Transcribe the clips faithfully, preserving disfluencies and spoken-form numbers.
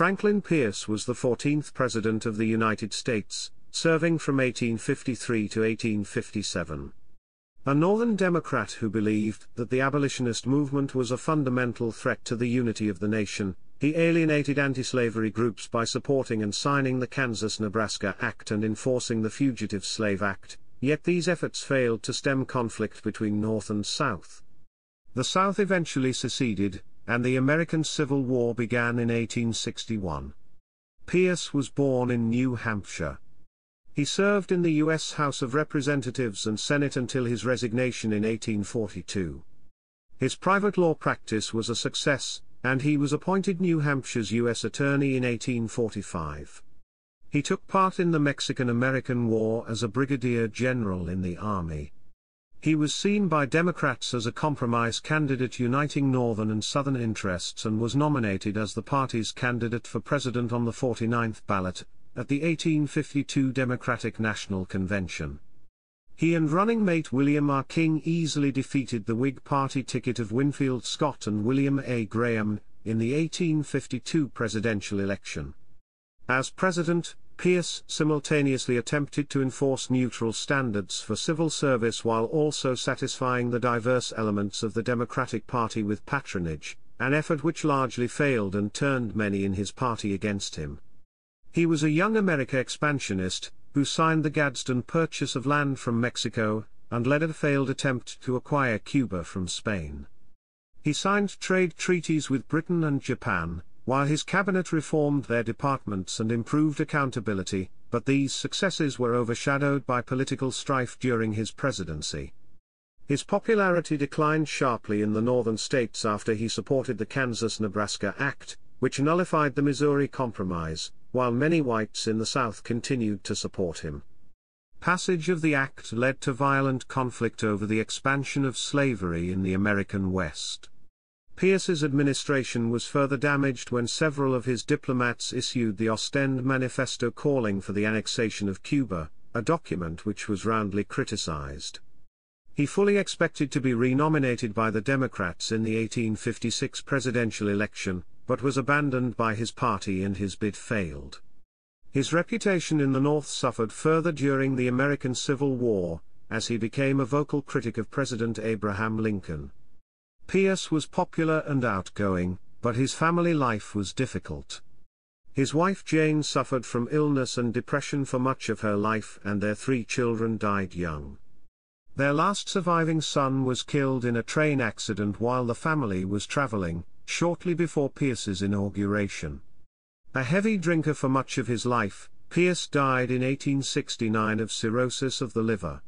Franklin Pierce was the fourteenth President of the United States, serving from eighteen fifty-three to eighteen fifty-seven. A Northern Democrat who believed that the abolitionist movement was a fundamental threat to the unity of the nation, he alienated anti-slavery groups by supporting and signing the Kansas-Nebraska Act and enforcing the Fugitive Slave Act, yet these efforts failed to stem conflict between North and South. The South eventually seceded, and the American Civil War began in eighteen sixty-one. Pierce was born in New Hampshire. He served in the U S House of Representatives and Senate until his resignation in eighteen forty-two. His private law practice was a success, and he was appointed New Hampshire's U S Attorney in eighteen forty-five. He took part in the Mexican-American War as a brigadier general in the Army. He was seen by Democrats as a compromise candidate uniting Northern and Southern interests and was nominated as the party's candidate for president on the forty-ninth ballot, at the eighteen fifty-two Democratic National Convention. He and running mate William R. King easily defeated the Whig Party ticket of Winfield Scott and William A. Graham, in the eighteen fifty-two presidential election. As president, Pierce simultaneously attempted to enforce neutral standards for civil service while also satisfying the diverse elements of the Democratic Party with patronage, an effort which largely failed and turned many in his party against him. He was a Young America expansionist, who signed the Gadsden Purchase of land from Mexico, and led a failed attempt to acquire Cuba from Spain. He signed trade treaties with Britain and Japan, while his cabinet reformed their departments and improved accountability, but these successes were overshadowed by political strife during his presidency. His popularity declined sharply in the northern states after he supported the Kansas-Nebraska Act, which nullified the Missouri Compromise, while many whites in the South continued to support him. Passage of the Act led to violent conflict over the expansion of slavery in the American West. Pierce's administration was further damaged when several of his diplomats issued the Ostend Manifesto calling for the annexation of Cuba, a document which was roundly criticized. He fully expected to be renominated by the Democrats in the eighteen fifty-six presidential election, but was abandoned by his party and his bid failed. His reputation in the North suffered further during the American Civil War, as he became a vocal critic of President Abraham Lincoln. Pierce was popular and outgoing, but his family life was difficult. His wife Jane suffered from illness and depression for much of her life, and their three children died young. Their last surviving son was killed in a train accident while the family was traveling, shortly before Pierce's inauguration. A heavy drinker for much of his life, Pierce died in eighteen sixty-nine of cirrhosis of the liver.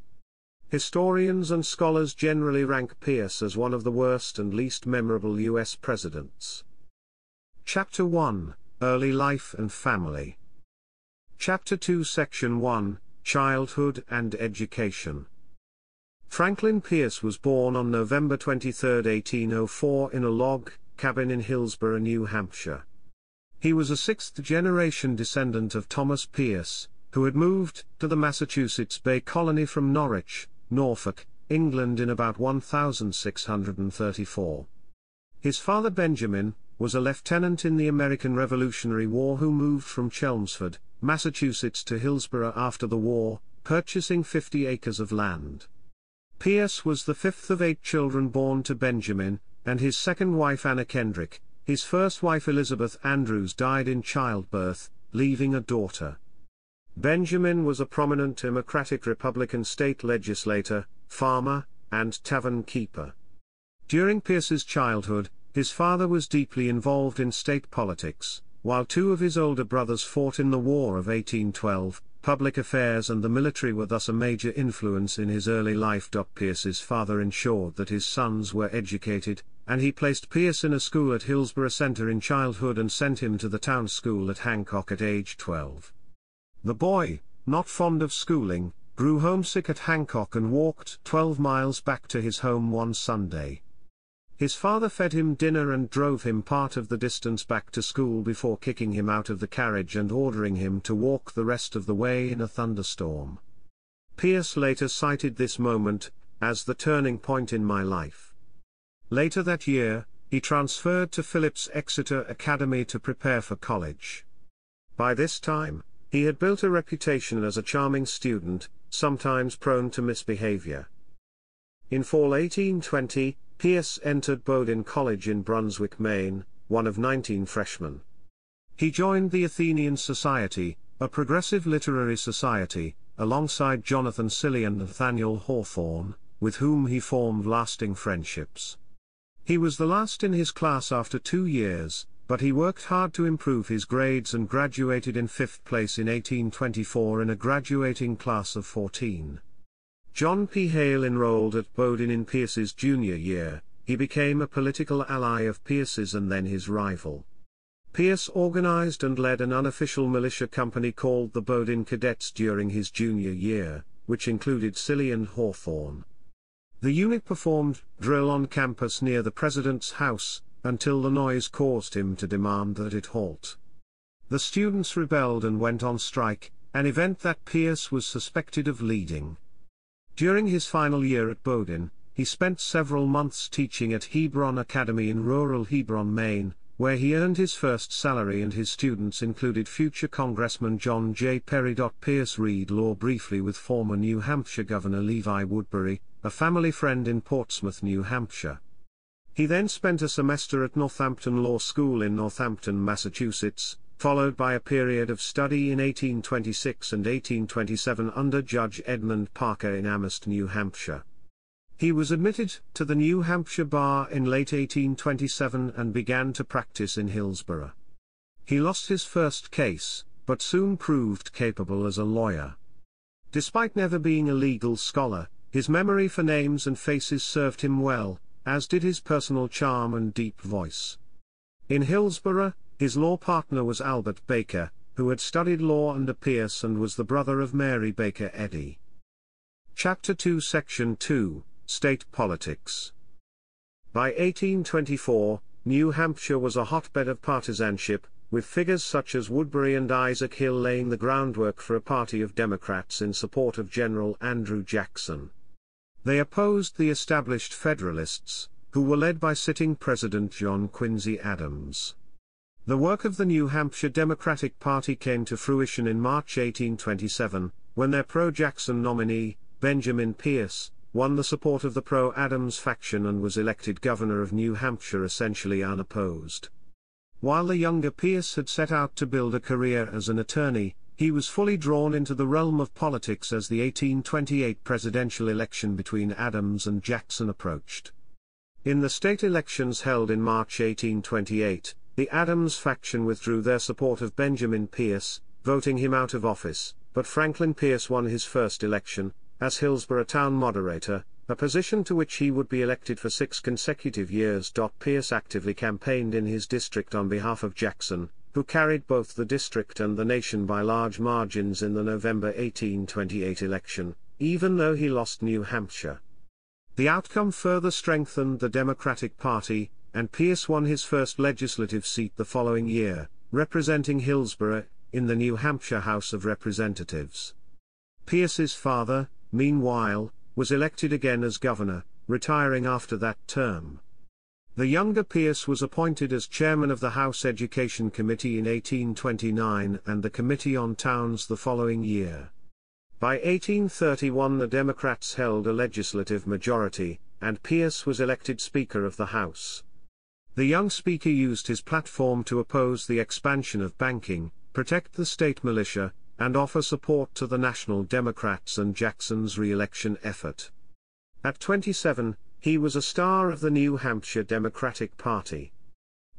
Historians and scholars generally rank Pierce as one of the worst and least memorable U S presidents. Chapter one, Early Life and Family. Chapter two, Section one, Childhood and Education. Franklin Pierce was born on November twenty-third, eighteen oh four in a log cabin in Hillsborough, New Hampshire. He was a sixth-generation descendant of Thomas Pierce, who had moved to the Massachusetts Bay Colony from Norwich, Norfolk, England in about one thousand six hundred thirty-four. His father Benjamin was a lieutenant in the American Revolutionary War who moved from Chelmsford, Massachusetts to Hillsborough after the war, purchasing fifty acres of land. Pierce was the fifth of eight children born to Benjamin, and his second wife Anna Kendrick. His first wife Elizabeth Andrews died in childbirth, leaving a daughter. Benjamin was a prominent Democratic Republican state legislator, farmer, and tavern keeper. During Pierce's childhood, his father was deeply involved in state politics, while two of his older brothers fought in the War of eighteen twelve, public affairs and the military were thus a major influence in his early life. Pierce's father ensured that his sons were educated, and he placed Pierce in a school at Hillsborough Center in childhood and sent him to the town school at Hancock at age twelve. The boy, not fond of schooling, grew homesick at Hancock and walked twelve miles back to his home one Sunday. His father fed him dinner and drove him part of the distance back to school before kicking him out of the carriage and ordering him to walk the rest of the way in a thunderstorm. Pierce later cited this moment as the turning point in my life. Later that year, he transferred to Phillips Exeter Academy to prepare for college. By this time, he had built a reputation as a charming student, sometimes prone to misbehavior. In fall eighteen twenty, Pierce entered Bowdoin College in Brunswick, Maine, one of nineteen freshmen. He joined the Athenian Society, a progressive literary society, alongside Jonathan Sill and Nathaniel Hawthorne, with whom he formed lasting friendships. He was the last in his class after two years, but he worked hard to improve his grades and graduated in fifth place in eighteen twenty-four in a graduating class of fourteen. John P. Hale enrolled at Bowdoin in Pierce's junior year. He became a political ally of Pierce's and then his rival. Pierce organized and led an unofficial militia company called the Bowdoin Cadets during his junior year, which included Silly and Hawthorne. The unit performed drill on campus near the president's house, until the noise caused him to demand that it halt. The students rebelled and went on strike, an event that Pierce was suspected of leading. During his final year at Bowdoin, he spent several months teaching at Hebron Academy in rural Hebron, Maine, where he earned his first salary, and his students included future Congressman John J. Perry. Pierce read law briefly with former New Hampshire Governor Levi Woodbury, a family friend in Portsmouth, New Hampshire. He then spent a semester at Northampton Law School in Northampton, Massachusetts, followed by a period of study in eighteen twenty-six and eighteen twenty-seven under Judge Edmund Parker in Amherst, New Hampshire. He was admitted to the New Hampshire bar in late eighteen twenty-seven and began to practice in Hillsborough. He lost his first case, but soon proved capable as a lawyer. Despite never being a legal scholar, his memory for names and faces served him well, as did his personal charm and deep voice. In Hillsborough, his law partner was Albert Baker, who had studied law under Pierce and was the brother of Mary Baker Eddy. Chapter two, Section two, State Politics. By eighteen twenty-four, New Hampshire was a hotbed of partisanship, with figures such as Woodbury and Isaac Hill laying the groundwork for a party of Democrats in support of General Andrew Jackson. They opposed the established Federalists, who were led by sitting President John Quincy Adams. The work of the New Hampshire Democratic Party came to fruition in March eighteen twenty-seven, when their pro-Jackson nominee, Benjamin Pierce, won the support of the pro-Adams faction and was elected governor of New Hampshire essentially unopposed. While the younger Pierce had set out to build a career as an attorney, he was fully drawn into the realm of politics as the eighteen twenty-eight presidential election between Adams and Jackson approached. In the state elections held in March eighteen twenty-eight, the Adams faction withdrew their support of Benjamin Pierce, voting him out of office, but Franklin Pierce won his first election, as Hillsborough town moderator, a position to which he would be elected for six consecutive years. Pierce actively campaigned in his district on behalf of Jackson, who carried both the district and the nation by large margins in the November eighteen twenty-eight election, even though he lost New Hampshire. The outcome further strengthened the Democratic Party, and Pierce won his first legislative seat the following year, representing Hillsborough, in the New Hampshire House of Representatives. Pierce's father, meanwhile, was elected again as governor, retiring after that term. The younger Pierce was appointed as chairman of the House Education Committee in eighteen twenty-nine and the Committee on Towns the following year. By eighteen thirty-one the Democrats held a legislative majority, and Pierce was elected Speaker of the House. The young Speaker used his platform to oppose the expansion of banking, protect the state militia, and offer support to the National Democrats and Jackson's re-election effort. At twenty-seven, he was a star of the New Hampshire Democratic Party.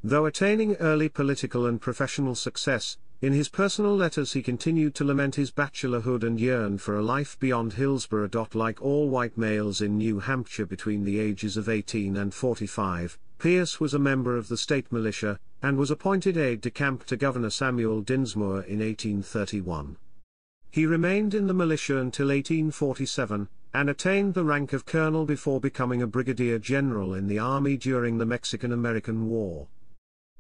Though attaining early political and professional success, in his personal letters he continued to lament his bachelorhood and yearn for a life beyond Hillsborough. Like all white males in New Hampshire between the ages of eighteen and forty-five, Pierce was a member of the state militia, and was appointed aide-de-camp to Governor Samuel Dinsmore in eighteen thirty-one. He remained in the militia until eighteen forty-seven, and attained the rank of colonel before becoming a brigadier general in the army during the Mexican-American War.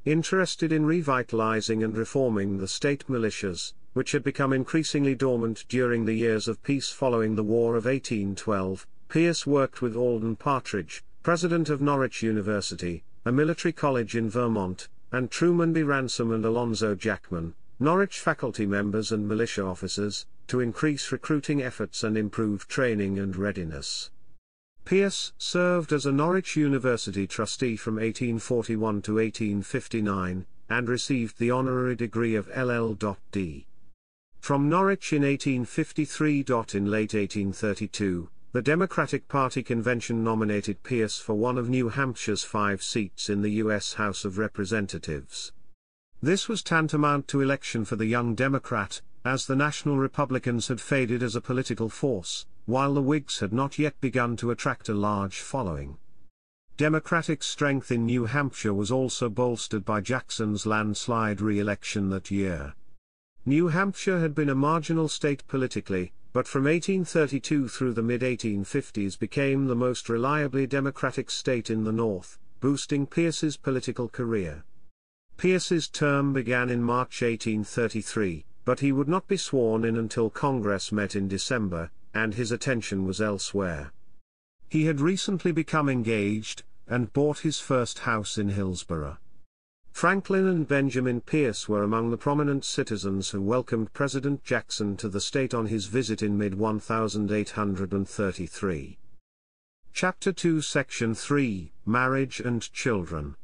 Interested in revitalizing and reforming the state militias, which had become increasingly dormant during the years of peace following the War of eighteen twelve, Pierce worked with Alden Partridge, president of Norwich University, a military college in Vermont, and Truman B. Ransom and Alonzo Jackman, Norwich faculty members and militia officers, to increase recruiting efforts and improve training and readiness. Pierce served as a Norwich University trustee from eighteen forty-one to eighteen fifty-nine, and received the honorary degree of L L D From Norwich in eighteen fifty-three. In late eighteen thirty-two, the Democratic Party convention nominated Pierce for one of New Hampshire's five seats in the U S House of Representatives. This was tantamount to election for the young Democrat, as the National Republicans had faded as a political force, while the Whigs had not yet begun to attract a large following. Democratic strength in New Hampshire was also bolstered by Jackson's landslide re-election that year. New Hampshire had been a marginal state politically, but from eighteen thirty-two through the mid eighteen fifties became the most reliably Democratic state in the North, boosting Pierce's political career. Pierce's term began in March eighteen thirty-three, but he would not be sworn in until Congress met in December, and his attention was elsewhere. He had recently become engaged, and bought his first house in Hillsborough. Franklin and Benjamin Pierce were among the prominent citizens who welcomed President Jackson to the state on his visit in mid eighteen thirty-three. Chapter two, Section three, Marriage and Children.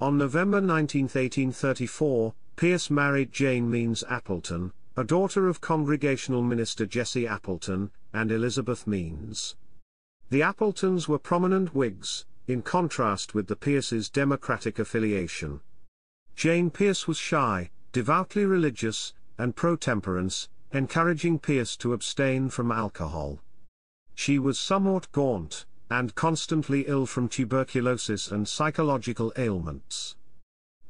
On November nineteenth, eighteen thirty-four, Pierce married Jane Means Appleton, a daughter of Congregational minister Jesse Appleton, and Elizabeth Means. The Appletons were prominent Whigs, in contrast with the Pierce's Democratic affiliation. Jane Pierce was shy, devoutly religious, and pro-temperance, encouraging Pierce to abstain from alcohol. She was somewhat gaunt, and constantly ill from tuberculosis and psychological ailments.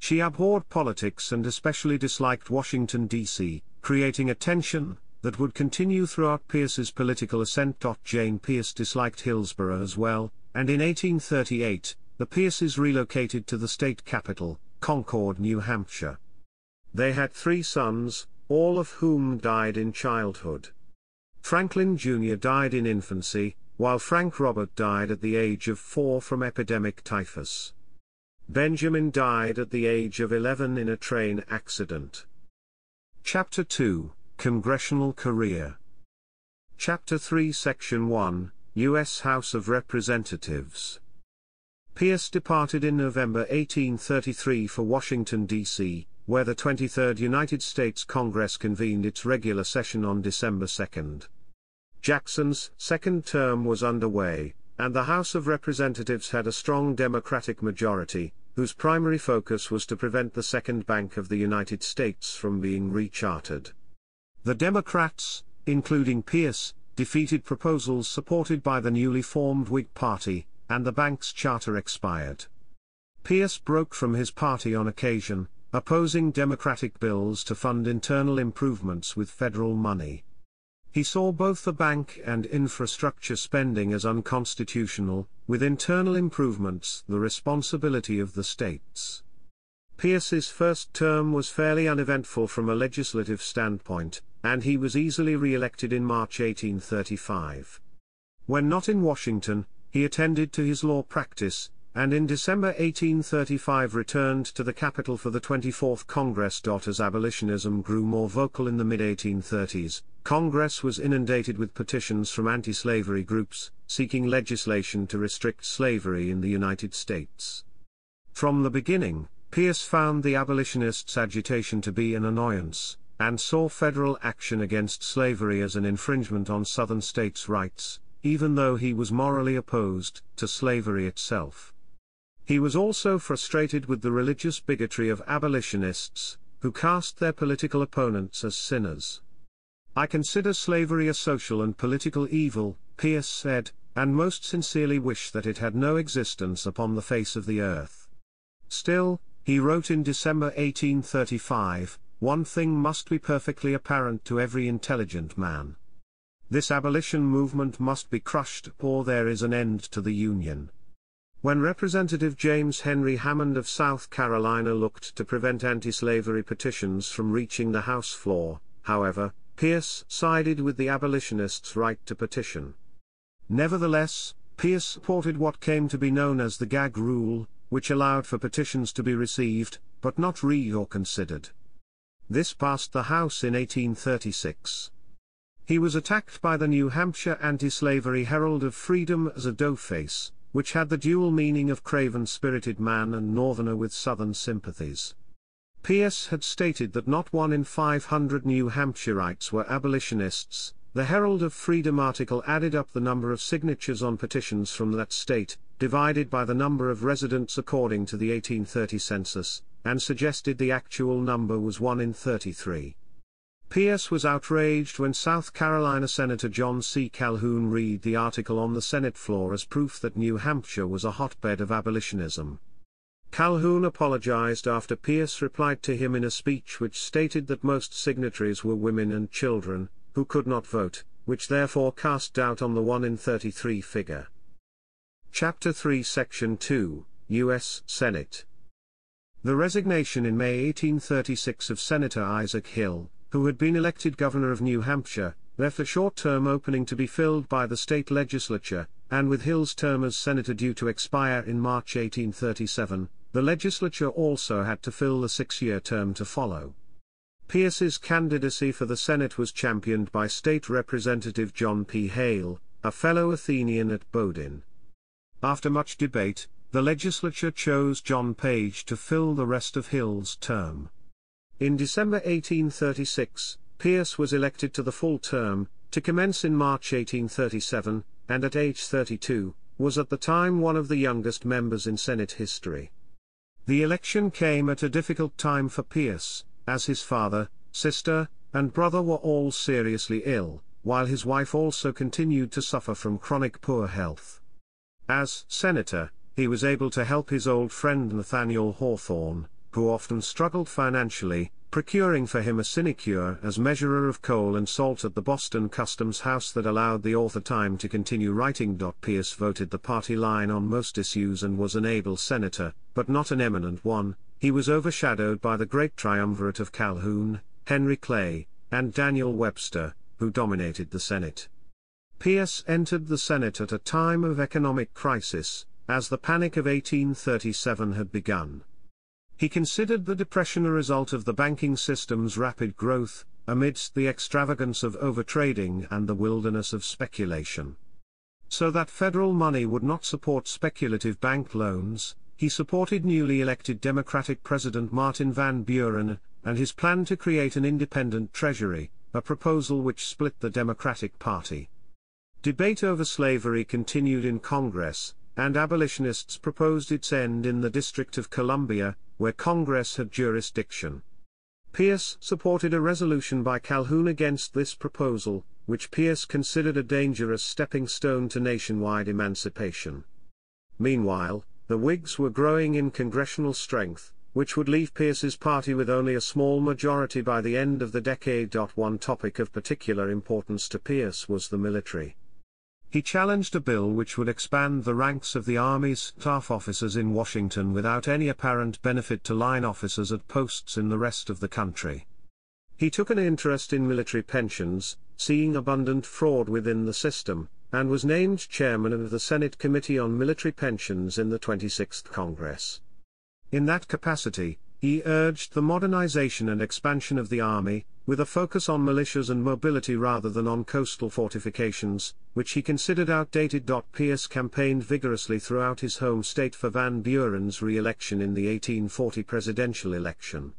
She abhorred politics and especially disliked Washington, D C, creating a tension that would continue throughout Pierce's political ascent. Jane Pierce disliked Hillsborough as well, and in eighteen thirty-eight, the Pierces relocated to the state capital, Concord, New Hampshire. They had three sons, all of whom died in childhood. Franklin Junior died in infancy, while Frank Robert died at the age of four from epidemic typhus. Benjamin died at the age of eleven in a train accident. Chapter two, Congressional Career. Chapter three, Section one, U S House of Representatives. Pierce departed in November eighteen thirty-three for Washington, D C, where the twenty-third United States Congress convened its regular session on December second. Jackson's second term was underway, and the House of Representatives had a strong Democratic majority, whose primary focus was to prevent the Second Bank of the United States from being rechartered. The Democrats, including Pierce, defeated proposals supported by the newly formed Whig Party, and the bank's charter expired. Pierce broke from his party on occasion, opposing Democratic bills to fund internal improvements with federal money. He saw both the bank and infrastructure spending as unconstitutional, with internal improvements the responsibility of the states. Pierce's first term was fairly uneventful from a legislative standpoint, and he was easily re-elected in March eighteen thirty-five. When not in Washington, he attended to his law practice, and in December eighteen thirty-five returned to the capital for the twenty-fourth Congress. As abolitionism grew more vocal in the mid eighteen thirties, Congress was inundated with petitions from anti-slavery groups, seeking legislation to restrict slavery in the United States. From the beginning, Pierce found the abolitionists' agitation to be an annoyance, and saw federal action against slavery as an infringement on Southern states' rights, even though he was morally opposed to slavery itself. He was also frustrated with the religious bigotry of abolitionists, who cast their political opponents as sinners. "I consider slavery a social and political evil," Pierce said, "and most sincerely wish that it had no existence upon the face of the earth." Still, he wrote in December eighteen thirty-five, "One thing must be perfectly apparent to every intelligent man. This abolition movement must be crushed, or there is an end to the Union." When Representative James Henry Hammond of South Carolina looked to prevent anti-slavery petitions from reaching the House floor, however, Pierce sided with the abolitionists' right to petition. Nevertheless, Pierce supported what came to be known as the gag rule, which allowed for petitions to be received, but not read or considered. This passed the House in eighteen thirty-six. He was attacked by the New Hampshire Anti-Slavery Herald of Freedom as a doughface, which had the dual meaning of craven-spirited man and northerner with southern sympathies. Pierce had stated that not one in five hundred New Hampshireites were abolitionists. The Herald of Freedom article added up the number of signatures on petitions from that state, divided by the number of residents according to the eighteen thirty census, and suggested the actual number was one in thirty-three. Pierce was outraged when South Carolina Senator John C. Calhoun read the article on the Senate floor as proof that New Hampshire was a hotbed of abolitionism. Calhoun apologized after Pierce replied to him in a speech which stated that most signatories were women and children, who could not vote, which therefore cast doubt on the one in thirty-three figure. Chapter three Section two, U S Senate. The resignation in May eighteen thirty-six of Senator Isaac Hill, who had been elected governor of New Hampshire, left a short-term opening to be filled by the state legislature, and with Hill's term as senator due to expire in March eighteen thirty-seven, the legislature also had to fill the six-year term to follow. Pierce's candidacy for the Senate was championed by State Representative John P. Hale, a fellow Athenian at Bowdoin. After much debate, the legislature chose John Page to fill the rest of Hill's term. In December eighteen thirty-six, Pierce was elected to the full term, to commence in March eighteen thirty-seven, and at age thirty-two, was at the time one of the youngest members in Senate history. The election came at a difficult time for Pierce, as his father, sister, and brother were all seriously ill, while his wife also continued to suffer from chronic poor health. As senator, he was able to help his old friend Nathaniel Hawthorne, who often struggled financially, procuring for him a sinecure as measurer of coal and salt at the Boston Customs House that allowed the author time to continue writing. Pierce voted the party line on most issues and was an able senator, but not an eminent one. He was overshadowed by the great triumvirate of Calhoun, Henry Clay, and Daniel Webster, who dominated the Senate. Pierce entered the Senate at a time of economic crisis, as the Panic of eighteen thirty-seven had begun. He considered the Depression a result of the banking system's rapid growth, amidst the extravagance of overtrading and the wilderness of speculation. So that federal money would not support speculative bank loans, he supported newly elected Democratic President Martin Van Buren, and his plan to create an independent treasury, a proposal which split the Democratic Party. Debate over slavery continued in Congress, and abolitionists proposed its end in the District of Columbia, where Congress had jurisdiction. Pierce supported a resolution by Calhoun against this proposal, which Pierce considered a dangerous stepping stone to nationwide emancipation. Meanwhile, the Whigs were growing in congressional strength, which would leave Pierce's party with only a small majority by the end of the decade. One topic of particular importance to Pierce was the military. He challenged a bill which would expand the ranks of the Army's staff officers in Washington without any apparent benefit to line officers at posts in the rest of the country. He took an interest in military pensions, seeing abundant fraud within the system, and was named chairman of the Senate Committee on Military Pensions in the twenty-sixth Congress. In that capacity, he urged the modernization and expansion of the Army, with a focus on militias and mobility rather than on coastal fortifications, which he considered outdated. Pierce campaigned vigorously throughout his home state for Van Buren's re-election in the eighteen forty presidential election.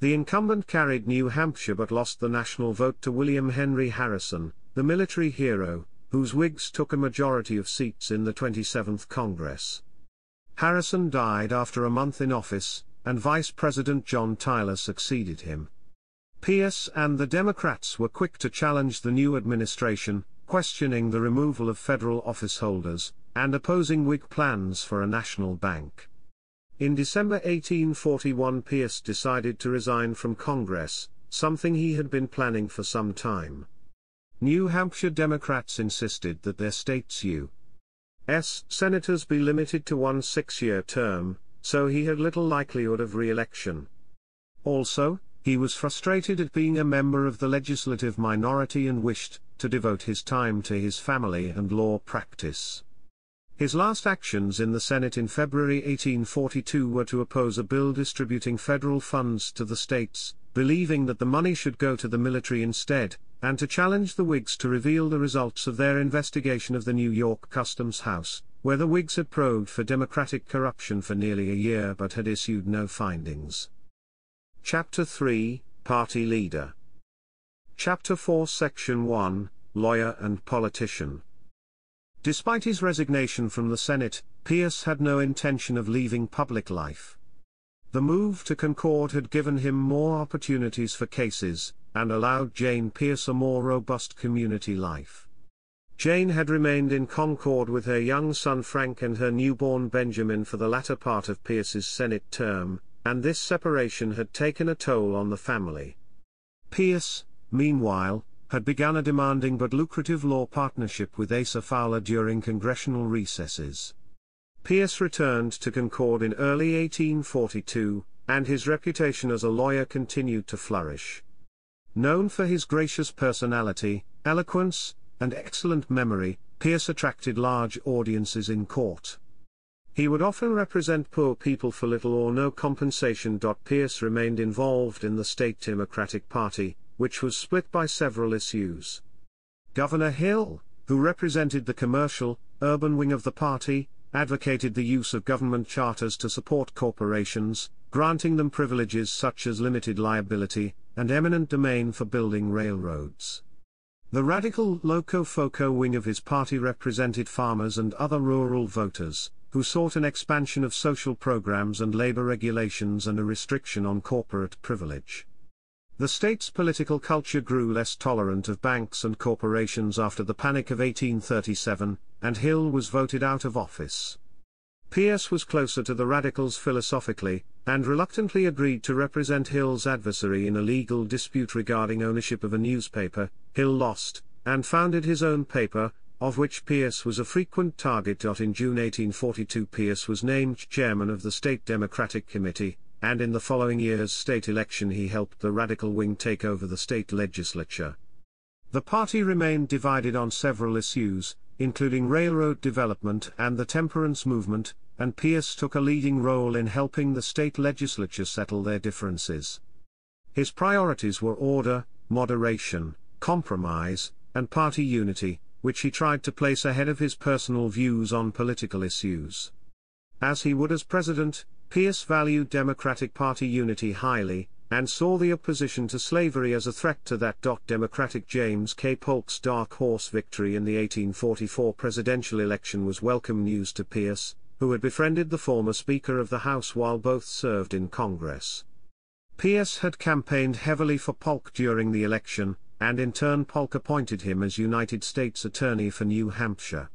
The incumbent carried New Hampshire but lost the national vote to William Henry Harrison, the military hero, whose Whigs took a majority of seats in the twenty-seventh Congress. Harrison died after a month in office, and Vice President John Tyler succeeded him. Pierce and the Democrats were quick to challenge the new administration, questioning the removal of federal officeholders, and opposing Whig plans for a national bank. In December eighteen forty-one, Pierce decided to resign from Congress, something he had been planning for some time. New Hampshire Democrats insisted that their state's U S senators be limited to one six-year term, so he had little likelihood of re-election. Also, he was frustrated at being a member of the legislative minority and wished to devote his time to his family and law practice. His last actions in the Senate in February eighteen forty-two were to oppose a bill distributing federal funds to the states, believing that the money should go to the military instead, and to challenge the Whigs to reveal the results of their investigation of the New York Customs House, where the Whigs had probed for Democratic corruption for nearly a year but had issued no findings. Chapter three, Party Leader. Chapter four, Section one, Lawyer and Politician. Despite his resignation from the Senate, Pierce had no intention of leaving public life. The move to Concord had given him more opportunities for cases, and allowed Jane Pierce a more robust community life. Jane had remained in Concord with her young son Frank and her newborn Benjamin for the latter part of Pierce's Senate term, and this separation had taken a toll on the family. Pierce, meanwhile, had begun a demanding but lucrative law partnership with Asa Fowler during congressional recesses. Pierce returned to Concord in early eighteen forty-two, and his reputation as a lawyer continued to flourish. Known for his gracious personality, eloquence, and excellent memory, Pierce attracted large audiences in court. He would often represent poor people for little or no compensation. Pierce remained involved in the state Democratic Party, which was split by several issues. Governor Hill, who represented the commercial, urban wing of the party, advocated the use of government charters to support corporations, granting them privileges such as limited liability, and eminent domain for building railroads. The radical Locofoco wing of his party represented farmers and other rural voters, who sought an expansion of social programs and labor regulations and a restriction on corporate privilege. The state's political culture grew less tolerant of banks and corporations after the Panic of eighteen thirty-seven, and Hill was voted out of office. Pierce was closer to the radicals philosophically, and reluctantly agreed to represent Hill's adversary in a legal dispute regarding ownership of a newspaper. Hill lost, and founded his own paper, of which Pierce was a frequent target. In June eighteen forty-two, Pierce was named chairman of the State Democratic Committee, and in the following year's state election he helped the radical wing take over the state legislature. The party remained divided on several issues, including railroad development and the temperance movement, and Pierce took a leading role in helping the state legislature settle their differences. His priorities were order, moderation, compromise, and party unity, which he tried to place ahead of his personal views on political issues. As he would as president, Pierce valued Democratic Party unity highly, and saw the opposition to slavery as a threat to that. Democratic James K. Polk's dark horse victory in the eighteen forty-four presidential election was welcome news to Pierce, who had befriended the former Speaker of the House while both served in Congress. Pierce had campaigned heavily for Polk during the election, and in turn Polk appointed him as United States Attorney for New Hampshire.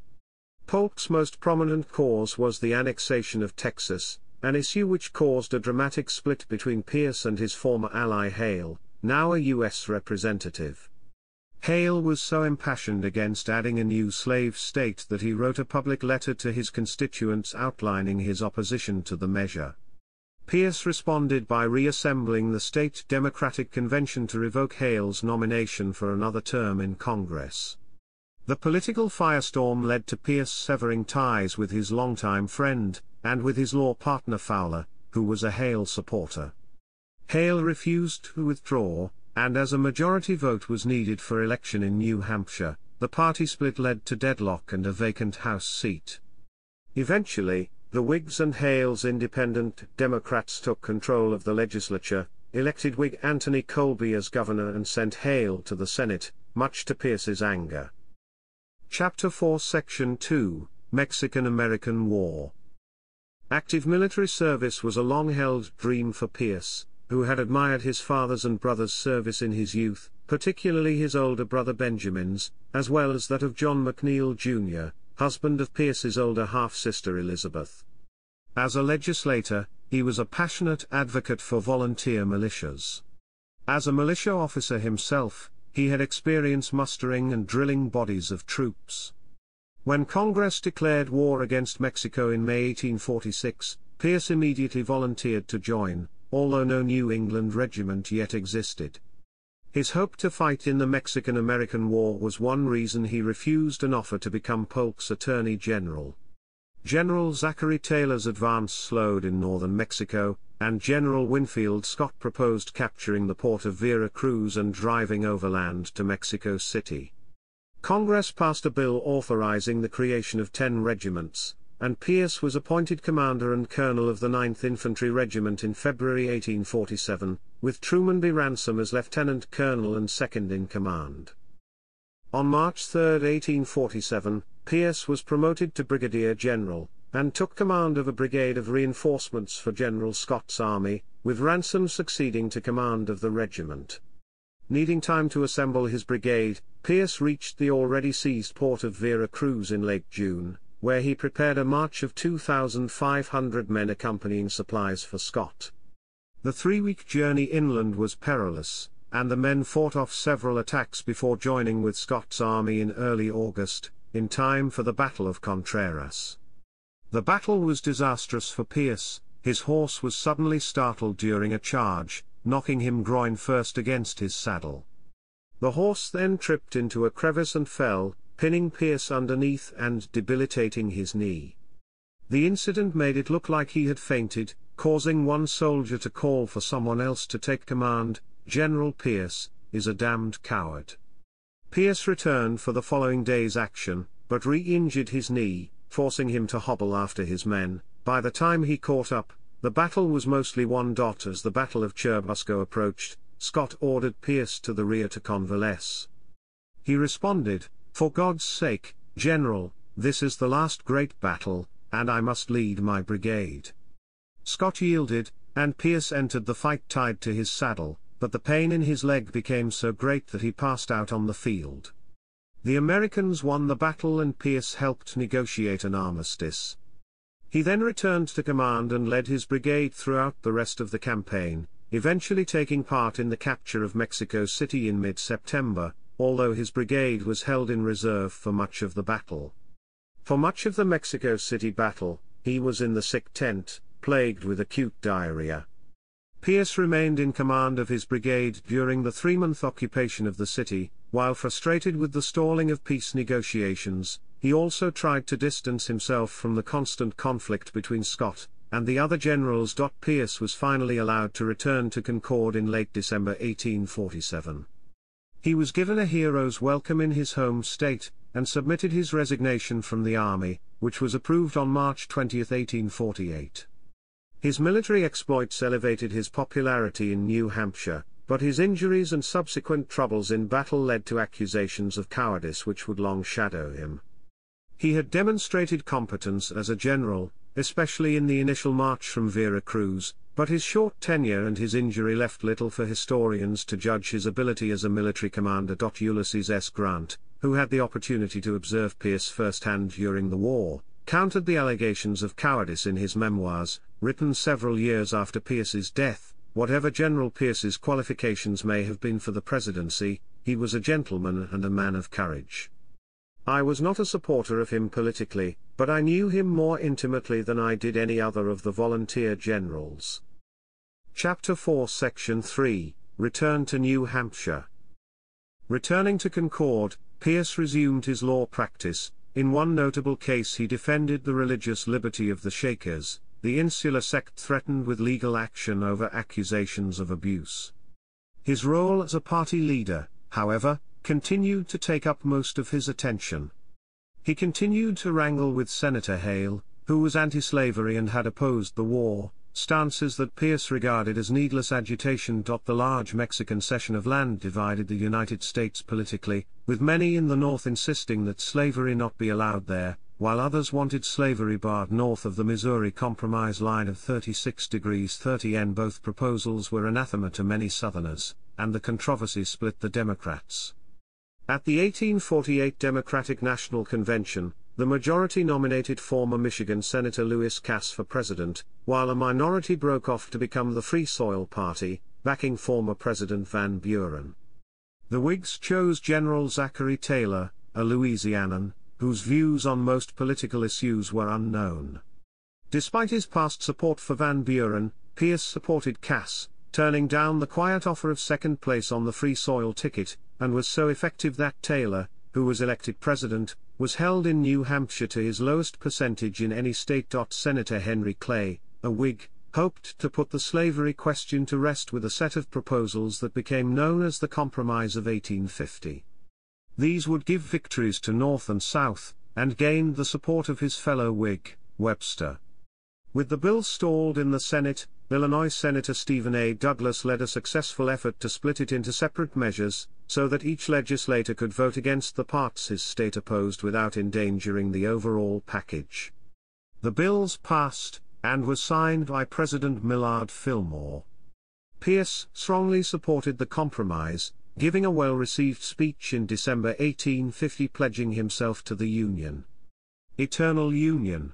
Polk's most prominent cause was the annexation of Texas, an issue which caused a dramatic split between Pierce and his former ally Hale, now a U S representative. Hale was so impassioned against adding a new slave state that he wrote a public letter to his constituents outlining his opposition to the measure. Pierce responded by reassembling the state Democratic Convention to revoke Hale's nomination for another term in Congress. The political firestorm led to Pierce severing ties with his longtime friend, and with his law partner Fowler, who was a Hale supporter. Hale refused to withdraw, and as a majority vote was needed for election in New Hampshire, the party split led to deadlock and a vacant House seat. Eventually, the Whigs and Hale's independent Democrats took control of the legislature, elected Whig Anthony Colby as governor, and sent Hale to the Senate, much to Pierce's anger. Chapter four, Section two, Mexican-American War. Active military service was a long-held dream for Pierce, who had admired his father's and brother's service in his youth, particularly his older brother Benjamin's, as well as that of John McNeil Junior, husband of Pierce's older half-sister Elizabeth. As a legislator, he was a passionate advocate for volunteer militias. As a militia officer himself, he had experience mustering and drilling bodies of troops. When Congress declared war against Mexico in May eighteen forty-six, Pierce immediately volunteered to join, although no New England regiment yet existed. His hope to fight in the Mexican-American War was one reason he refused an offer to become Polk's Attorney General. General Zachary Taylor's advance slowed in northern Mexico, and General Winfield Scott proposed capturing the port of Vera Cruz and driving overland to Mexico City. Congress passed a bill authorizing the creation of ten regiments, and Pierce was appointed commander and colonel of the ninth Infantry Regiment in February eighteen forty-seven, with Truman B. Ransom as lieutenant colonel and second in command. On March third, eighteen forty-seven, Pierce was promoted to brigadier general, and took command of a brigade of reinforcements for General Scott's army, with Ransom succeeding to command of the regiment. Needing time to assemble his brigade, Pierce reached the already seized port of Vera Cruz in late June, where he prepared a march of two thousand five hundred men accompanying supplies for Scott. The three-week journey inland was perilous, and the men fought off several attacks before joining with Scott's army in early August, in time for the Battle of Contreras. The battle was disastrous for Pierce. His horse was suddenly startled during a charge, knocking him groin first against his saddle. The horse then tripped into a crevice and fell, pinning Pierce underneath and debilitating his knee. The incident made it look like he had fainted, causing one soldier to call for someone else to take command. "General Pierce is a damned coward." Pierce returned for the following day's action, but re-injured his knee, forcing him to hobble after his men. By the time he caught up, the battle was mostly won. As the Battle of Churubusco approached, Scott ordered Pierce to the rear to convalesce. He responded, "For God's sake, General, this is the last great battle, and I must lead my brigade." Scott yielded, and Pierce entered the fight tied to his saddle, but the pain in his leg became so great that he passed out on the field. The Americans won the battle and Pierce helped negotiate an armistice. He then returned to command and led his brigade throughout the rest of the campaign, eventually taking part in the capture of Mexico City in mid-September, although his brigade was held in reserve for much of the battle. For much of the Mexico City battle, he was in the sick tent, plagued with acute diarrhea. Pierce remained in command of his brigade during the three-month occupation of the city. While frustrated with the stalling of peace negotiations, he also tried to distance himself from the constant conflict between Scott and the other generals. Pierce was finally allowed to return to Concord in late December eighteen forty-seven. He was given a hero's welcome in his home state, and submitted his resignation from the army, which was approved on March twentieth, eighteen forty-eight. His military exploits elevated his popularity in New Hampshire, but his injuries and subsequent troubles in battle led to accusations of cowardice which would long shadow him. He had demonstrated competence as a general, especially in the initial march from Vera Cruz, but his short tenure and his injury left little for historians to judge his ability as a military commander. Ulysses S. Grant, who had the opportunity to observe Pierce firsthand during the war, countered the allegations of cowardice in his memoirs, written several years after Pierce's death. Whatever General Pierce's qualifications may have been for the presidency, he was a gentleman and a man of courage. "I was not a supporter of him politically, but I knew him more intimately than I did any other of the volunteer generals." Chapter four Section three, Return to New Hampshire. Returning to Concord, Pierce resumed his law practice. In one notable case he defended the religious liberty of the Shakers, the insular sect threatened with legal action over accusations of abuse. His role as a party leader, however, continued to take up most of his attention. He continued to wrangle with Senator Hale, who was anti-slavery and had opposed the war, stances that Pierce regarded as needless agitation. The large Mexican cession of land divided the United States politically, with many in the North insisting that slavery not be allowed there, while others wanted slavery barred north of the Missouri Compromise line of thirty-six degrees thirty north. Both proposals were anathema to many Southerners, and the controversy split the Democrats. At the eighteen forty-eight Democratic National Convention, the majority nominated former Michigan Senator Lewis Cass for president, while a minority broke off to become the Free Soil Party, backing former President Van Buren. The Whigs chose General Zachary Taylor, a Louisianan, whose views on most political issues were unknown. Despite his past support for Van Buren, Pierce supported Cass, turning down the quiet offer of second place on the Free Soil ticket, and was so effective that Taylor, who was elected president, was held in New Hampshire to his lowest percentage in any state. Senator Henry Clay, a Whig, hoped to put the slavery question to rest with a set of proposals that became known as the Compromise of eighteen fifty. These would give victories to North and South, and gained the support of his fellow Whig, Webster. With the bill stalled in the Senate, Illinois Senator Stephen A. Douglas led a successful effort to split it into separate measures, so that each legislator could vote against the parts his state opposed without endangering the overall package. The bills passed, and was signed by President Millard Fillmore. Pierce strongly supported the compromise, giving a well-received speech in December eighteen fifty pledging himself to the Union. Eternal Union.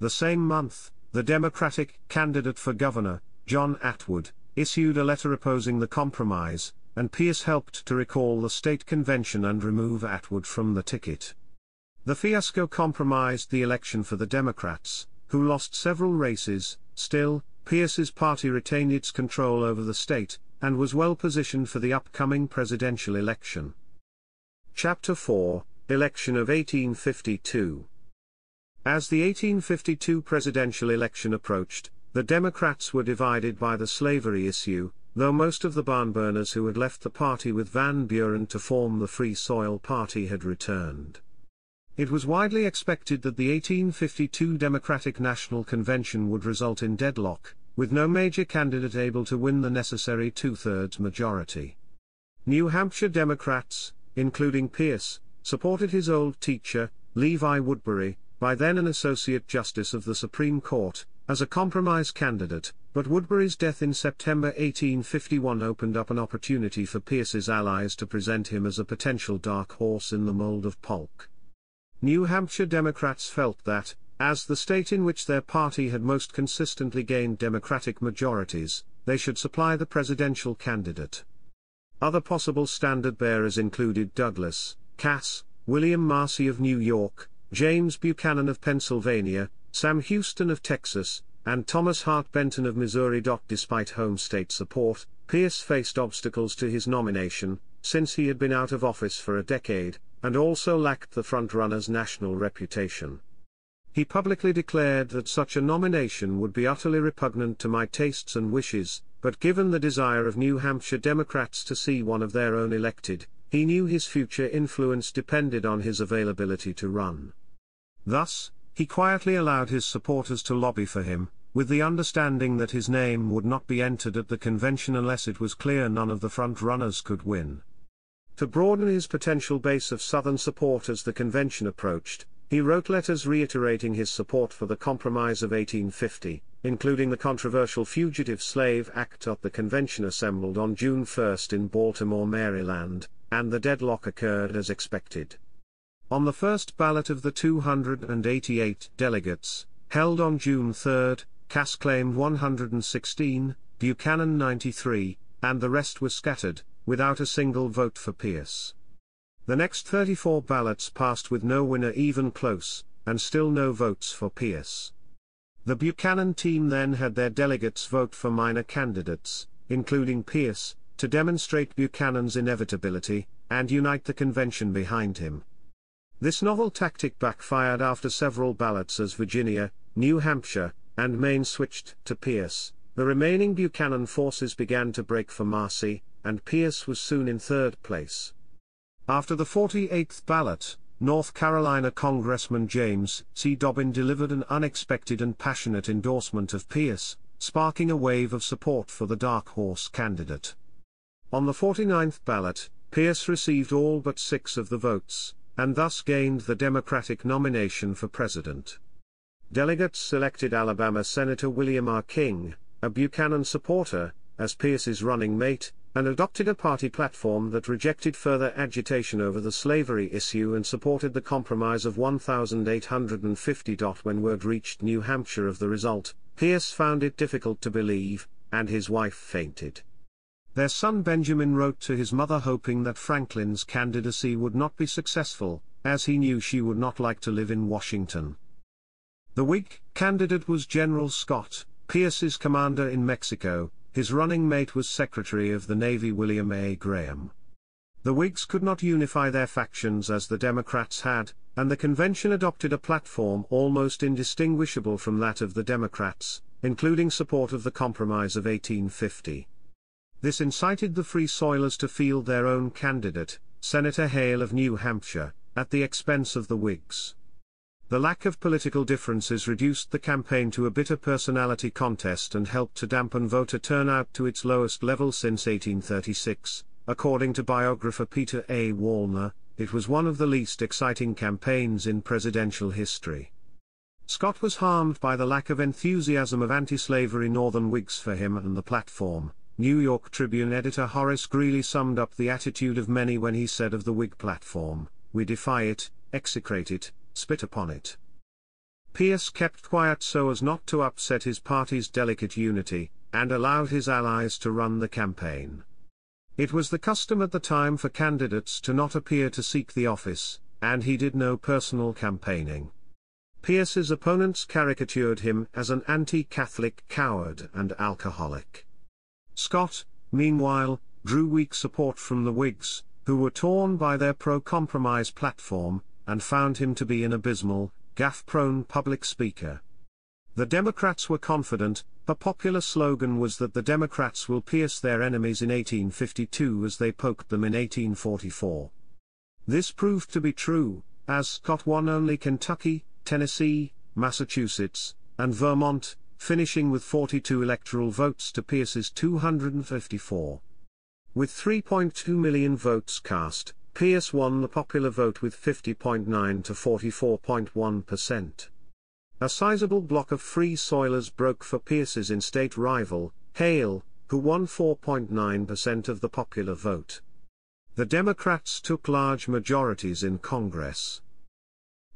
The same month, the Democratic candidate for governor, John Atwood, issued a letter opposing the compromise, and Pierce helped to recall the state convention and remove Atwood from the ticket. The fiasco compromised the election for the Democrats, who lost several races. Still, Pierce's party retained its control over the state, and was well positioned for the upcoming presidential election. Chapter four, Election of eighteen fifty-two. As the eighteen fifty-two presidential election approached, the Democrats were divided by the slavery issue, though most of the barnburners who had left the party with Van Buren to form the Free Soil Party had returned. It was widely expected that the eighteen fifty-two Democratic National Convention would result in deadlock, with no major candidate able to win the necessary two-thirds majority. New Hampshire Democrats, including Pierce, supported his old teacher, Levi Woodbury, by then an Associate Justice of the Supreme Court, as a compromise candidate, but Woodbury's death in September eighteen fifty-one opened up an opportunity for Pierce's allies to present him as a potential dark horse in the mold of Polk. New Hampshire Democrats felt that, as the state in which their party had most consistently gained Democratic majorities, they should supply the presidential candidate. Other possible standard-bearers included Douglas, Cass, William Marcy of New York, James Buchanan of Pennsylvania, Sam Houston of Texas, and Thomas Hart Benton of Missouri. Despite home state support, Pierce faced obstacles to his nomination, since he had been out of office for a decade, and also lacked the frontrunner's national reputation. He publicly declared that such a nomination would be utterly repugnant to my tastes and wishes, but given the desire of New Hampshire Democrats to see one of their own elected, he knew his future influence depended on his availability to run. Thus, he quietly allowed his supporters to lobby for him, with the understanding that his name would not be entered at the convention unless it was clear none of the front-runners could win. To broaden his potential base of Southern support as the convention approached, he wrote letters reiterating his support for the Compromise of eighteen fifty, including the controversial Fugitive Slave Act. The convention assembled on June first in Baltimore, Maryland, and the deadlock occurred as expected. On the first ballot of the two hundred eighty-eight delegates, held on June third, Cass claimed one hundred sixteen, Buchanan ninety-three, and the rest were scattered, without a single vote for Pierce. The next thirty-four ballots passed with no winner even close, and still no votes for Pierce. The Buchanan team then had their delegates vote for minor candidates, including Pierce, to demonstrate Buchanan's inevitability, and unite the convention behind him. This novel tactic backfired after several ballots as Virginia, New Hampshire, and Maine switched to Pierce. The remaining Buchanan forces began to break for Marcy, and Pierce was soon in third place. After the forty-eighth ballot, North Carolina Congressman James C. Dobbin delivered an unexpected and passionate endorsement of Pierce, sparking a wave of support for the dark horse candidate. On the forty-ninth ballot, Pierce received all but six of the votes, and thus gained the Democratic nomination for president. Delegates selected Alabama Senator William R. King, a Buchanan supporter, as Pierce's running mate, and adopted a party platform that rejected further agitation over the slavery issue and supported the Compromise of eighteen fifty. When word reached New Hampshire of the result, Pierce found it difficult to believe, and his wife fainted. Their son Benjamin wrote to his mother hoping that Franklin's candidacy would not be successful, as he knew she would not like to live in Washington. The Whig candidate was General Scott, Pierce's commander in Mexico. His running mate was Secretary of the Navy William A. Graham. The Whigs could not unify their factions as the Democrats had, and the convention adopted a platform almost indistinguishable from that of the Democrats, including support of the Compromise of eighteen fifty. This incited the Free Soilers to field their own candidate, Senator Hale of New Hampshire, at the expense of the Whigs. The lack of political differences reduced the campaign to a bitter personality contest and helped to dampen voter turnout to its lowest level since eighteen thirty-six. According to biographer Peter A. Wallner, it was one of the least exciting campaigns in presidential history. Scott was harmed by the lack of enthusiasm of anti-slavery Northern Whigs for him and the platform. New York Tribune editor Horace Greeley summed up the attitude of many when he said of the Whig platform, "We defy it, execrate it, spit upon it." Pierce kept quiet so as not to upset his party's delicate unity, and allowed his allies to run the campaign. It was the custom at the time for candidates to not appear to seek the office, and he did no personal campaigning. Pierce's opponents caricatured him as an anti-Catholic coward and alcoholic. Scott, meanwhile, drew weak support from the Whigs, who were torn by their pro-compromise platform, and found him to be an abysmal, gaffe-prone public speaker. The Democrats were confident. A popular slogan was that the Democrats will pierce their enemies in eighteen fifty-two as they poked them in eighteen forty-four. This proved to be true, as Scott won only Kentucky, Tennessee, Massachusetts, and Vermont, finishing with forty-two electoral votes to Pierce's two hundred fifty-four. With three point two million votes cast, Pierce won the popular vote with fifty point nine to forty-four point one percent. A sizable block of Free Soilers broke for Pierce's in-state rival, Hale, who won four point nine percent of the popular vote. The Democrats took large majorities in Congress.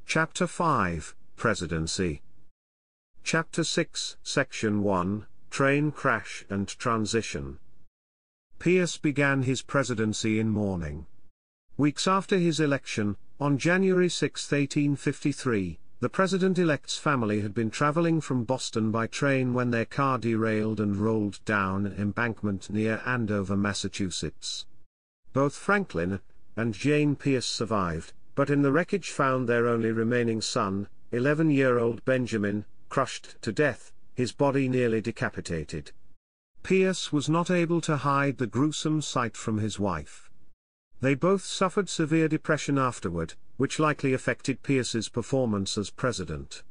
Chapter five, Presidency. Chapter six, Section one, Train Crash and Transition. Pierce began his presidency in mourning. Weeks after his election, on January sixth, eighteen fifty-three, the president-elect's family had been traveling from Boston by train when their car derailed and rolled down an embankment near Andover, Massachusetts. Both Franklin and Jane Pierce survived, but in the wreckage found their only remaining son, eleven-year-old Benjamin, crushed to death, his body nearly decapitated. Pierce was not able to hide the gruesome sight from his wife. They both suffered severe depression afterward, which likely affected Pierce's performance as president.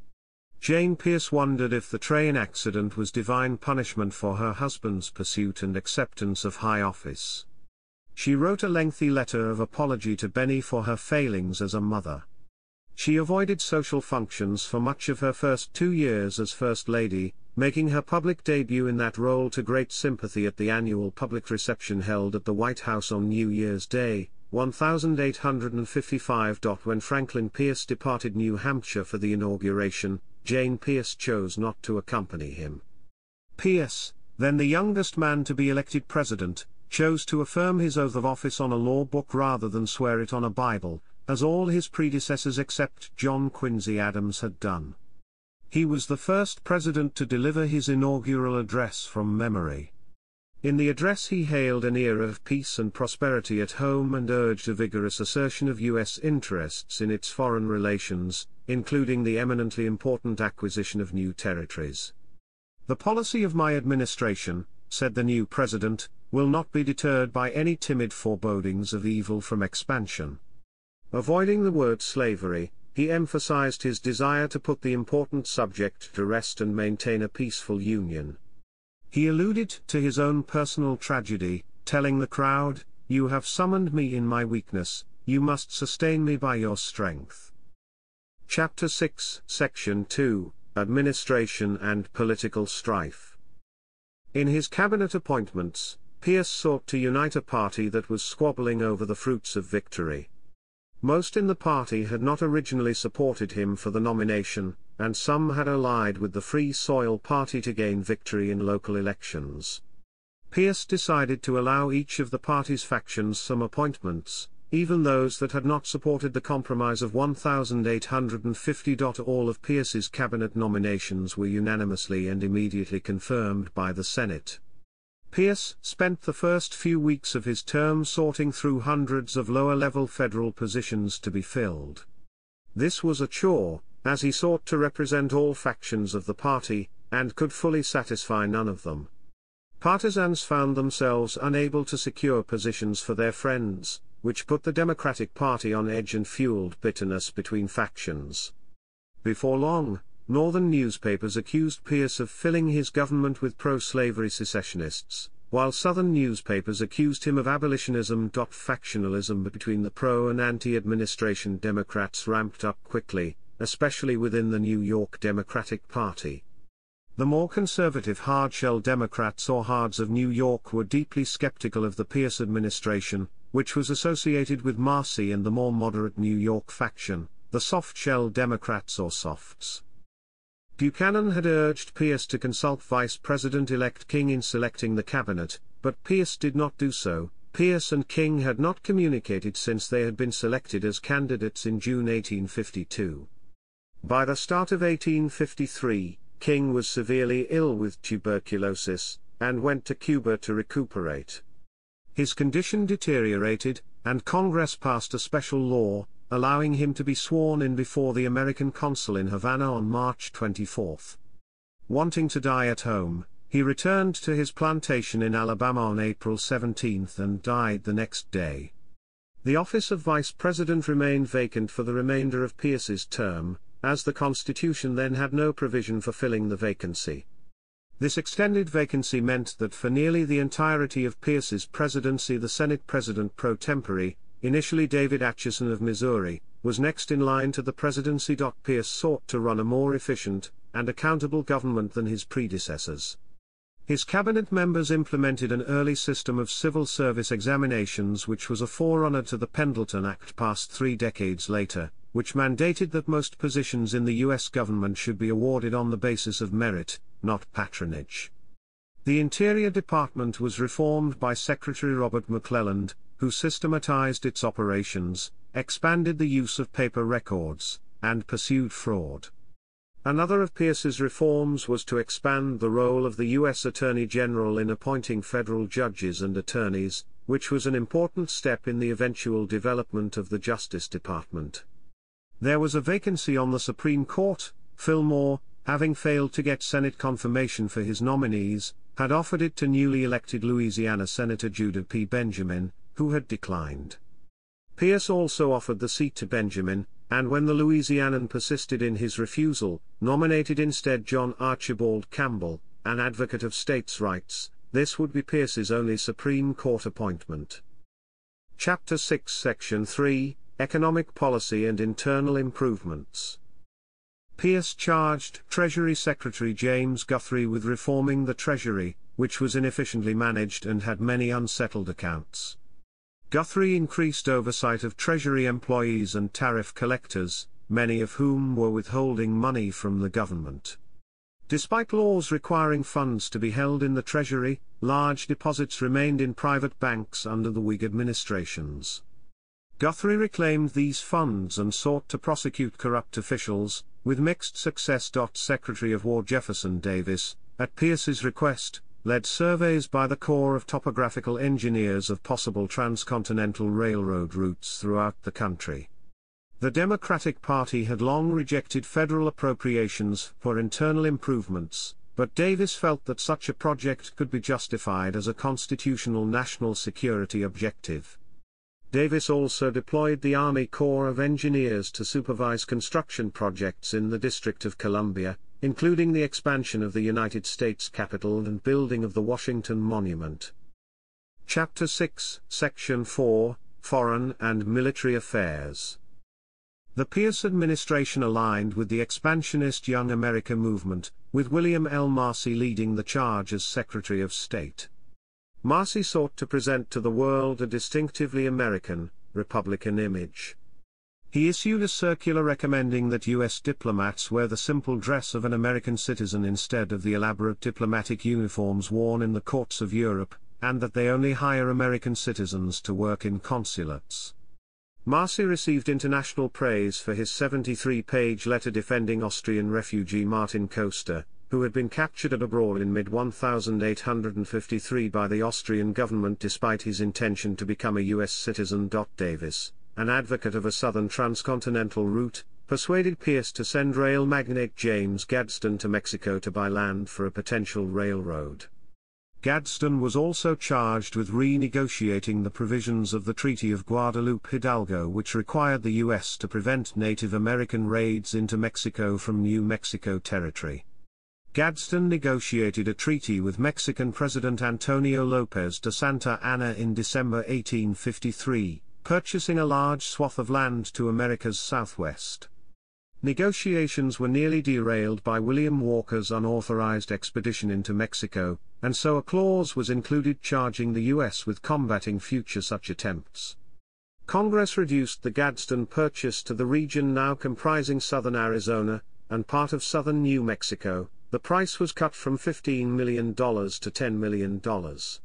Jane Pierce wondered if the train accident was divine punishment for her husband's pursuit and acceptance of high office. She wrote a lengthy letter of apology to Benny for her failings as a mother. She avoided social functions for much of her first two years as First Lady, making her public debut in that role to great sympathy at the annual public reception held at the White House on New Year's Day, eighteen fifty-five. When Franklin Pierce departed New Hampshire for the inauguration, Jane Pierce chose not to accompany him. Pierce, then the youngest man to be elected president, chose to affirm his oath of office on a law book rather than swear it on a Bible, as all his predecessors except John Quincy Adams had done. He was the first president to deliver his inaugural address from memory. In the address he hailed an era of peace and prosperity at home and urged a vigorous assertion of U S interests in its foreign relations, including the eminently important acquisition of new territories. "The policy of my administration," said the new president, "will not be deterred by any timid forebodings of evil from expansion." Avoiding the word slavery, he emphasized his desire to put the important subject to rest and maintain a peaceful union. He alluded to his own personal tragedy, telling the crowd, "You have summoned me in my weakness, you must sustain me by your strength." Chapter six, Section two, Administration and Political Strife. In his cabinet appointments, Pierce sought to unite a party that was squabbling over the fruits of victory. Most in the party had not originally supported him for the nomination, and some had allied with the Free Soil Party to gain victory in local elections. Pierce decided to allow each of the party's factions some appointments, even those that had not supported the Compromise of eighteen fifty. All of Pierce's cabinet nominations were unanimously and immediately confirmed by the Senate. Pierce spent the first few weeks of his term sorting through hundreds of lower-level federal positions to be filled. This was a chore, as he sought to represent all factions of the party, and could fully satisfy none of them. Partisans found themselves unable to secure positions for their friends, which put the Democratic Party on edge and fueled bitterness between factions. Before long, Northern newspapers accused Pierce of filling his government with pro-slavery secessionists, while Southern newspapers accused him of abolitionism. Factionalism between the pro- and anti-administration Democrats ramped up quickly, especially within the New York Democratic Party. The more conservative hard-shell Democrats or hards of New York were deeply skeptical of the Pierce administration, which was associated with Marcy and the more moderate New York faction, the soft-shell Democrats or softs. Buchanan had urged Pierce to consult Vice President-elect King in selecting the cabinet, but Pierce did not do so. Pierce and King had not communicated since they had been selected as candidates in June eighteen fifty-two. By the start of eighteen fifty-three, King was severely ill with tuberculosis, and went to Cuba to recuperate. His condition deteriorated, and Congress passed a special law, allowing him to be sworn in before the American consul in Havana on March twenty-fourth. Wanting to die at home, he returned to his plantation in Alabama on April seventeenth and died the next day. The office of Vice President remained vacant for the remainder of Pierce's term, as the Constitution then had no provision for filling the vacancy. This extended vacancy meant that for nearly the entirety of Pierce's presidency the Senate President pro tempore, initially David Atchison of Missouri, was next in line to the presidency. Pierce sought to run a more efficient and accountable government than his predecessors. His cabinet members implemented an early system of civil service examinations which was a forerunner to the Pendleton Act passed three decades later, which mandated that most positions in the U S government should be awarded on the basis of merit, not patronage. The Interior Department was reformed by Secretary Robert McClelland, who systematized its operations, expanded the use of paper records, and pursued fraud. Another of Pierce's reforms was to expand the role of the U S Attorney General in appointing federal judges and attorneys, which was an important step in the eventual development of the Justice Department. There was a vacancy on the Supreme Court. Fillmore, having failed to get Senate confirmation for his nominees, had offered it to newly elected Louisiana Senator Judah P. Benjamin, who had declined. Pierce also offered the seat to Benjamin, and when the Louisianan persisted in his refusal, nominated instead John Archibald Campbell, an advocate of states' rights. This would be Pierce's only Supreme Court appointment. Chapter six, Section three, Economic Policy and Internal Improvements. Pierce charged Treasury Secretary James Guthrie with reforming the Treasury, which was inefficiently managed and had many unsettled accounts. Guthrie increased oversight of Treasury employees and tariff collectors, many of whom were withholding money from the government. Despite laws requiring funds to be held in the Treasury, large deposits remained in private banks under the Whig administrations. Guthrie reclaimed these funds and sought to prosecute corrupt officials, with mixed success. Secretary of War Jefferson Davis, at Pierce's request, led surveys by the Corps of Topographical Engineers of possible transcontinental railroad routes throughout the country. The Democratic Party had long rejected federal appropriations for internal improvements, but Davis felt that such a project could be justified as a constitutional national security objective. Davis also deployed the Army Corps of Engineers to supervise construction projects in the District of Columbia, including the expansion of the United States Capitol and building of the Washington Monument. Chapter six, Section four, Foreign and Military Affairs. The Pierce administration aligned with the expansionist Young America movement, with William L. Marcy leading the charge as Secretary of State. Marcy sought to present to the world a distinctively American, Republican image. He issued a circular recommending that U S diplomats wear the simple dress of an American citizen instead of the elaborate diplomatic uniforms worn in the courts of Europe, and that they only hire American citizens to work in consulates. Marcy received international praise for his seventy-three page letter defending Austrian refugee Martin Koster, who had been captured at Abrau in mid eighteen fifty-three by the Austrian government despite his intention to become a U S citizen. Davis, an advocate of a southern transcontinental route, persuaded Pierce to send rail magnate James Gadsden to Mexico to buy land for a potential railroad. Gadsden was also charged with renegotiating the provisions of the Treaty of Guadalupe Hidalgo, which required the U S to prevent Native American raids into Mexico from New Mexico Territory. Gadsden negotiated a treaty with Mexican President Antonio Lopez de Santa Anna in December eighteen fifty-three, purchasing a large swath of land to America's southwest. Negotiations were nearly derailed by William Walker's unauthorized expedition into Mexico, and so a clause was included charging the U S with combating future such attempts. Congress reduced the Gadsden purchase to the region now comprising southern Arizona, and part of southern New Mexico. The price was cut from fifteen million dollars to ten million dollars.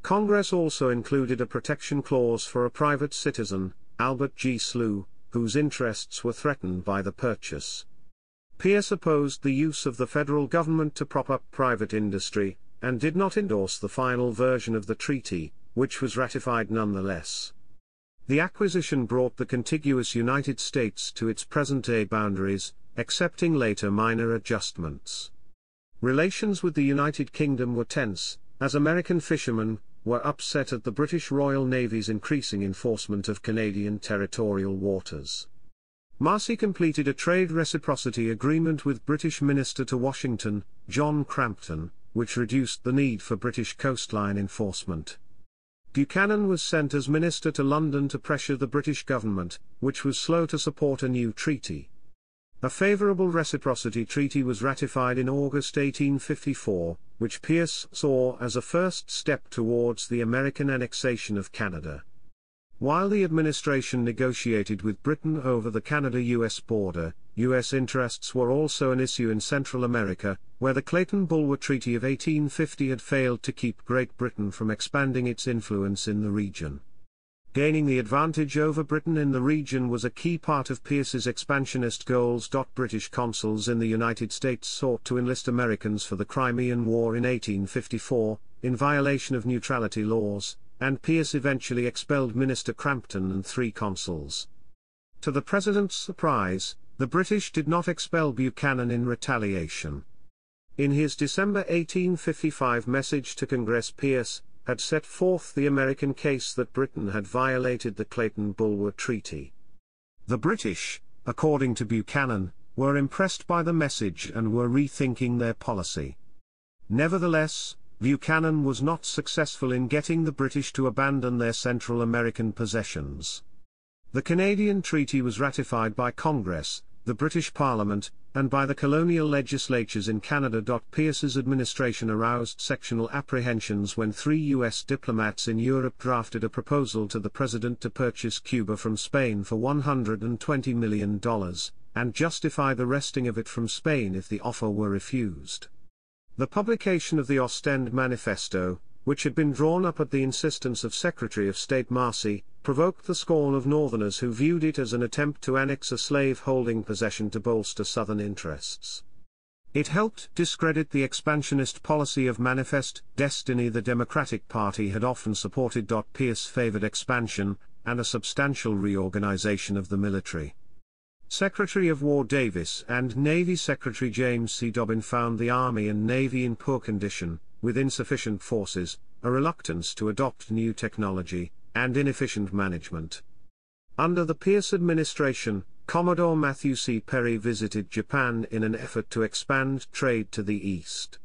Congress also included a protection clause for a private citizen, Albert G. Slew, whose interests were threatened by the purchase. Pierce opposed the use of the federal government to prop up private industry, and did not endorse the final version of the treaty, which was ratified nonetheless. The acquisition brought the contiguous United States to its present-day boundaries, accepting later minor adjustments. Relations with the United Kingdom were tense, as American fishermen were upset at the British Royal Navy's increasing enforcement of Canadian territorial waters. Marcy completed a trade reciprocity agreement with British Minister to Washington, John Crampton, which reduced the need for British coastline enforcement. Buchanan was sent as minister to London to pressure the British government, which was slow to support a new treaty. A favorable reciprocity treaty was ratified in August eighteen fifty-four, which Pierce saw as a first step towards the American annexation of Canada. While the administration negotiated with Britain over the Canada-U S border, U S interests were also an issue in Central America, where the Clayton-Bulwer Treaty of eighteen fifty had failed to keep Great Britain from expanding its influence in the region. Gaining the advantage over Britain in the region was a key part of Pierce's expansionist goals. British consuls in the United States sought to enlist Americans for the Crimean War in eighteen fifty-four, in violation of neutrality laws, and Pierce eventually expelled Minister Crampton and three consuls. To the President's surprise, the British did not expel Buchanan in retaliation. In his December eighteen fifty-five message to Congress, Pierce had set forth the American case that Britain had violated the Clayton-Bulwer Treaty. The British, according to Buchanan, were impressed by the message and were rethinking their policy. Nevertheless, Buchanan was not successful in getting the British to abandon their Central American possessions. The Canadian treaty was ratified by Congress, the British Parliament, and by the colonial legislatures in Canada. Pierce's administration aroused sectional apprehensions when three U S diplomats in Europe drafted a proposal to the president to purchase Cuba from Spain for one hundred twenty million dollars, and justify the wresting of it from Spain if the offer were refused. The publication of the Ostend Manifesto, which had been drawn up at the insistence of Secretary of State Marcy, provoked the scorn of Northerners who viewed it as an attempt to annex a slave-holding possession to bolster Southern interests. It helped discredit the expansionist policy of manifest destiny the Democratic Party had often supported. Pierce favored expansion, and a substantial reorganization of the military. Secretary of War Davis and Navy Secretary James C. Dobbin found the Army and Navy in poor condition, with insufficient forces, a reluctance to adopt new technology, and inefficient management. Under the Pierce administration, Commodore Matthew C. Perry visited Japan in an effort to expand trade to the east.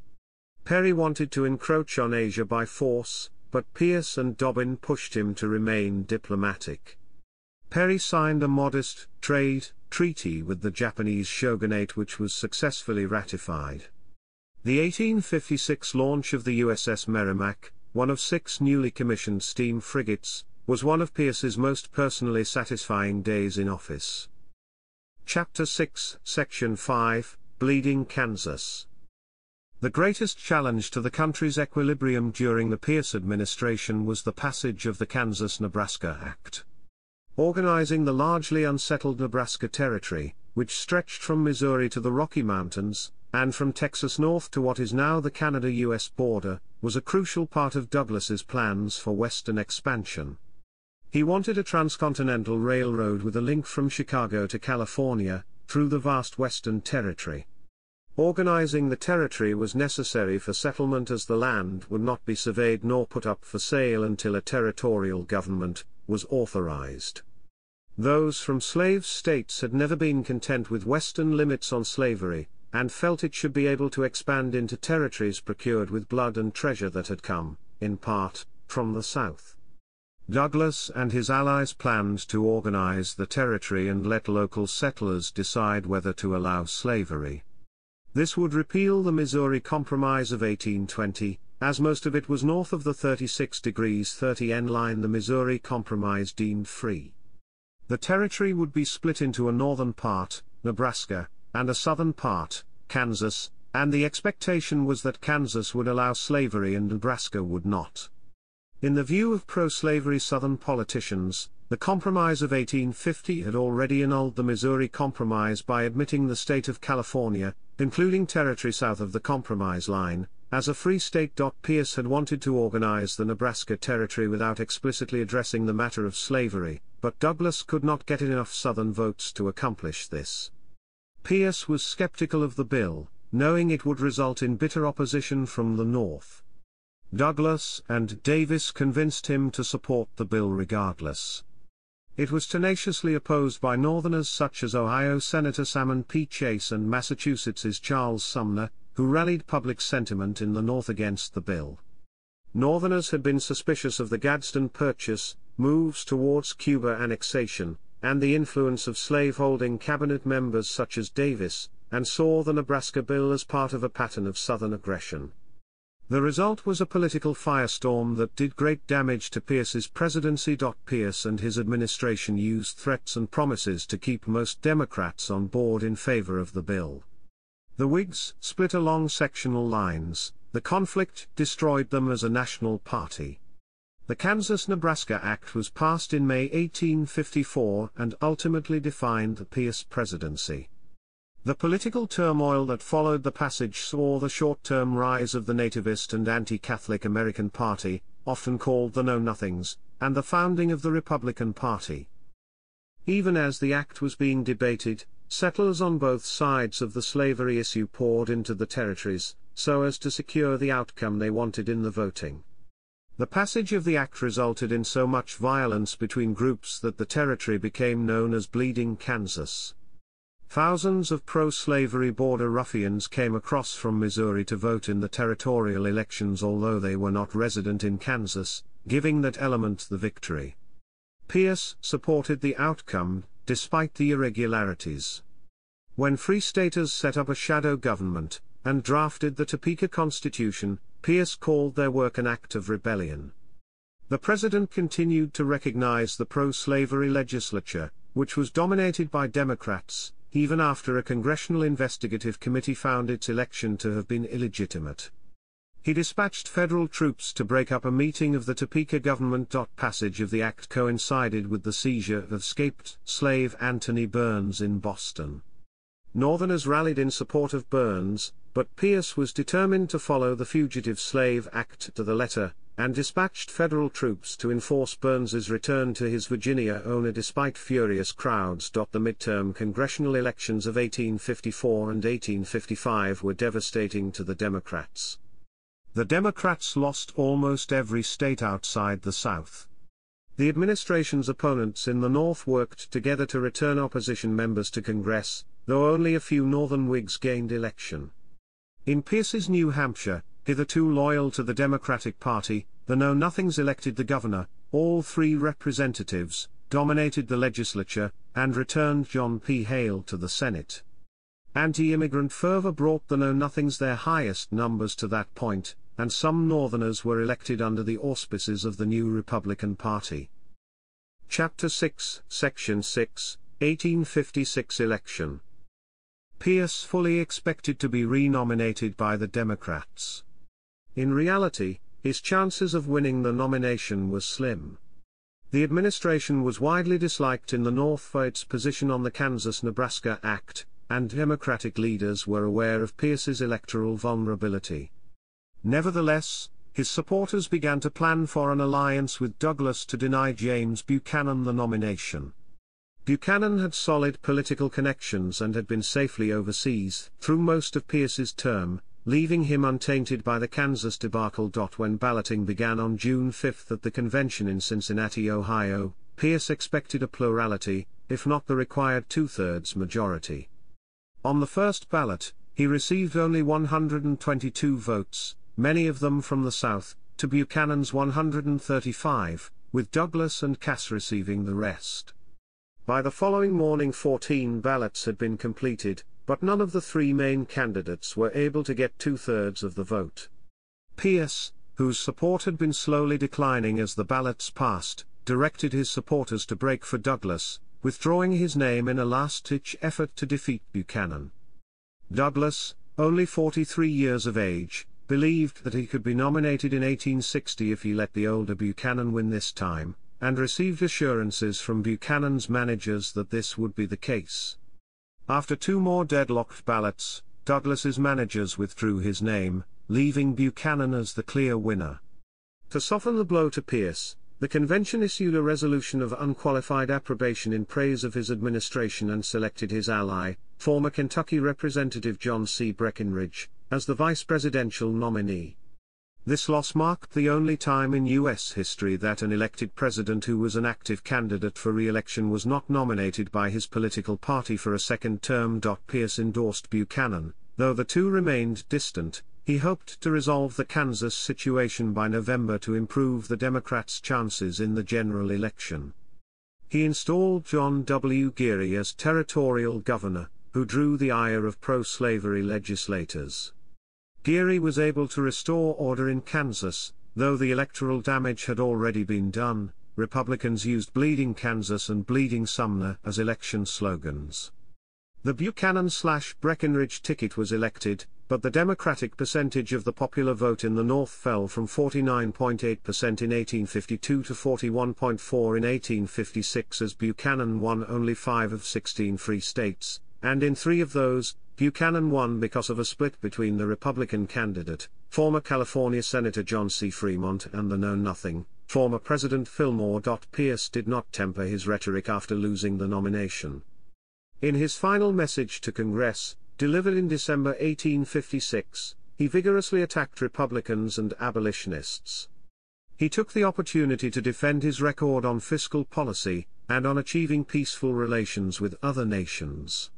Perry wanted to encroach on Asia by force, but Pierce and Dobbin pushed him to remain diplomatic. Perry signed a modest trade treaty with the Japanese shogunate, which was successfully ratified. The eighteen fifty-six launch of the U S S Merrimac, one of six newly commissioned steam frigates, was one of Pierce's most personally satisfying days in office. Chapter six, Section five, Bleeding Kansas. The greatest challenge to the country's equilibrium during the Pierce administration was the passage of the Kansas-Nebraska Act. Organizing the largely unsettled Nebraska Territory, which stretched from Missouri to the Rocky Mountains, and from Texas north to what is now the Canada U S border, was a crucial part of Douglas's plans for Western expansion. He wanted a transcontinental railroad with a link from Chicago to California, through the vast Western territory. Organizing the territory was necessary for settlement, as the land would not be surveyed nor put up for sale until a territorial government was authorized. Those from slave states had never been content with Western limits on slavery, and felt it should be able to expand into territories procured with blood and treasure that had come, in part, from the South. Douglas and his allies planned to organize the territory and let local settlers decide whether to allow slavery. This would repeal the Missouri Compromise of eighteen twenty, as most of it was north of the thirty-six degrees thirty N line. The Missouri Compromise deemed free. The territory would be split into a northern part, Nebraska, and a southern part, Kansas, and the expectation was that Kansas would allow slavery and Nebraska would not. In the view of pro-slavery Southern politicians, the Compromise of eighteen fifty had already annulled the Missouri Compromise by admitting the state of California, including territory south of the Compromise line, as a free state. Pierce had wanted to organize the Nebraska Territory without explicitly addressing the matter of slavery, but Douglas could not get enough Southern votes to accomplish this. Pierce was skeptical of the bill, knowing it would result in bitter opposition from the North. Douglas and Davis convinced him to support the bill regardless. It was tenaciously opposed by Northerners such as Ohio Senator Salmon P. Chase and Massachusetts's Charles Sumner, who rallied public sentiment in the North against the bill. Northerners had been suspicious of the Gadsden Purchase, moves towards Cuba annexation, and the influence of slaveholding cabinet members such as Davis, and saw the Nebraska bill as part of a pattern of Southern aggression. The result was a political firestorm that did great damage to Pierce's presidency. Pierce and his administration used threats and promises to keep most Democrats on board in favor of the bill. The Whigs split along sectional lines. The conflict destroyed them as a national party. The Kansas-Nebraska Act was passed in May eighteen fifty-four and ultimately defined the Pierce presidency. The political turmoil that followed the passage saw the short-term rise of the nativist and anti-Catholic American Party, often called the Know-Nothings, and the founding of the Republican Party. Even as the act was being debated, settlers on both sides of the slavery issue poured into the territories, so as to secure the outcome they wanted in the voting. The passage of the act resulted in so much violence between groups that the territory became known as Bleeding Kansas. Thousands of pro-slavery border ruffians came across from Missouri to vote in the territorial elections, although they were not resident in Kansas, giving that element the victory. Pierce supported the outcome, despite the irregularities. When Free Staters set up a shadow government, and drafted the Topeka Constitution, Pierce called their work an act of rebellion. The president continued to recognize the pro-slavery legislature, which was dominated by Democrats, even after a Congressional Investigative Committee found its election to have been illegitimate. He dispatched federal troops to break up a meeting of the Topeka government. Passage of the act coincided with the seizure of escaped slave Anthony Burns in Boston. Northerners rallied in support of Burns, but Pierce was determined to follow the Fugitive Slave Act to the letter, and dispatched federal troops to enforce Burns's return to his Virginia owner despite furious crowds. The midterm congressional elections of eighteen fifty-four and eighteen fifty-five were devastating to the Democrats. The Democrats lost almost every state outside the South. The administration's opponents in the North worked together to return opposition members to Congress, though only a few Northern Whigs gained election. In Pierce's New Hampshire, hitherto loyal to the Democratic Party, the Know-Nothings elected the governor, all three representatives, dominated the legislature, and returned John P. Hale to the Senate. Anti-immigrant fervor brought the Know-Nothings their highest numbers to that point, and some Northerners were elected under the auspices of the new Republican Party. Chapter six, Section six, eighteen fifty-six election. Pierce fully expected to be renominated by the Democrats. In reality, his chances of winning the nomination were slim. The administration was widely disliked in the North for its position on the Kansas-Nebraska Act, and Democratic leaders were aware of Pierce's electoral vulnerability. Nevertheless, his supporters began to plan for an alliance with Douglas to deny James Buchanan the nomination. Buchanan had solid political connections and had been safely overseas through most of Pierce's term, leaving him untainted by the Kansas debacle. When balloting began on June fifth at the convention in Cincinnati, Ohio, Pierce expected a plurality, if not the required two-thirds majority. On the first ballot, he received only one hundred twenty-two votes, many of them from the South, to Buchanan's one hundred thirty-five, with Douglas and Cass receiving the rest. By the following morning, fourteen ballots had been completed, but none of the three main candidates were able to get two-thirds of the vote. Pierce, whose support had been slowly declining as the ballots passed, directed his supporters to break for Douglas, withdrawing his name in a last-ditch effort to defeat Buchanan. Douglas, only forty-three years of age, believed that he could be nominated in eighteen sixty if he let the older Buchanan win this time, and received assurances from Buchanan's managers that this would be the case. After two more deadlocked ballots, Douglas's managers withdrew his name, leaving Buchanan as the clear winner. To soften the blow to Pierce, the convention issued a resolution of unqualified approbation in praise of his administration and selected his ally, former Kentucky Representative John C. Breckinridge, as the vice presidential nominee. This loss marked the only time in U S history that an elected president who was an active candidate for re-election was not nominated by his political party for a second term. Pierce endorsed Buchanan, though the two remained distant. He hoped to resolve the Kansas situation by November to improve the Democrats' chances in the general election. He installed John W. Geary as territorial governor, who drew the ire of pro-slavery legislators. Geary was able to restore order in Kansas, though the electoral damage had already been done. Republicans used "Bleeding Kansas" and "Bleeding Sumner" as election slogans. The Buchanan-slash-Breckinridge ticket was elected, but the Democratic percentage of the popular vote in the North fell from forty-nine point eight percent in eighteen fifty-two to forty-one point four in eighteen fifty-six as Buchanan won only five of sixteen free states, and in three of those, Buchanan won because of a split between the Republican candidate, former California Senator John C. Fremont, and the Know-Nothing, former President Fillmore. Pierce did not temper his rhetoric after losing the nomination. In his final message to Congress, delivered in December eighteen fifty-six, he vigorously attacked Republicans and abolitionists. He took the opportunity to defend his record on fiscal policy, and on achieving peaceful relations with other nations.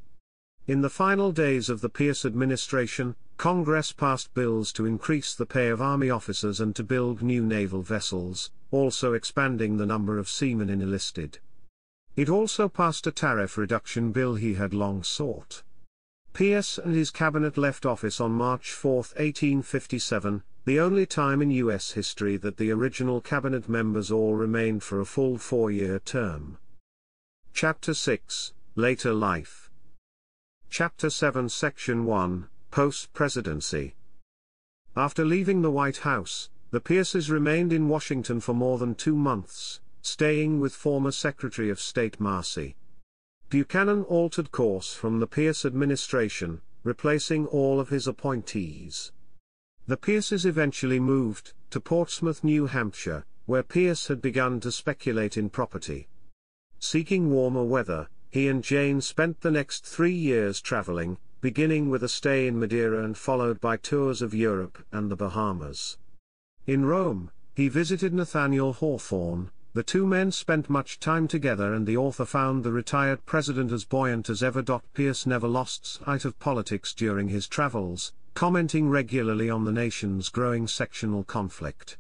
In the final days of the Pierce administration, Congress passed bills to increase the pay of Army officers and to build new naval vessels, also expanding the number of seamen enlisted. It also passed a tariff reduction bill he had long sought. Pierce and his cabinet left office on March fourth, eighteen fifty-seven, the only time in U S history that the original cabinet members all remained for a full four-year term. Chapter six, Later Life. Chapter seven, Section one, Post-Presidency. After leaving the White House, the Pierces remained in Washington for more than two months, staying with former Secretary of State Marcy. Buchanan altered course from the Pierce administration, replacing all of his appointees. The Pierces eventually moved to Portsmouth, New Hampshire, where Pierce had begun to speculate in property. Seeking warmer weather, he and Jane spent the next three years traveling, beginning with a stay in Madeira and followed by tours of Europe and the Bahamas. In Rome, he visited Nathaniel Hawthorne. The two men spent much time together, and the author found the retired president as buoyant as ever. Pierce never lost sight of politics during his travels, commenting regularly on the nation's growing sectional conflict.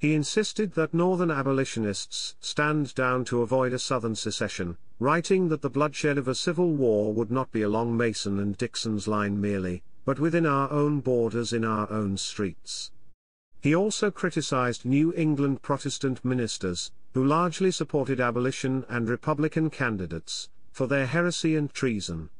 He insisted that Northern abolitionists stand down to avoid a Southern secession, writing that the bloodshed of a civil war would not be along Mason and Dixon's line merely, but within our own borders in our own streets. He also criticized New England Protestant ministers, who largely supported abolition and Republican candidates, for their heresy and treason.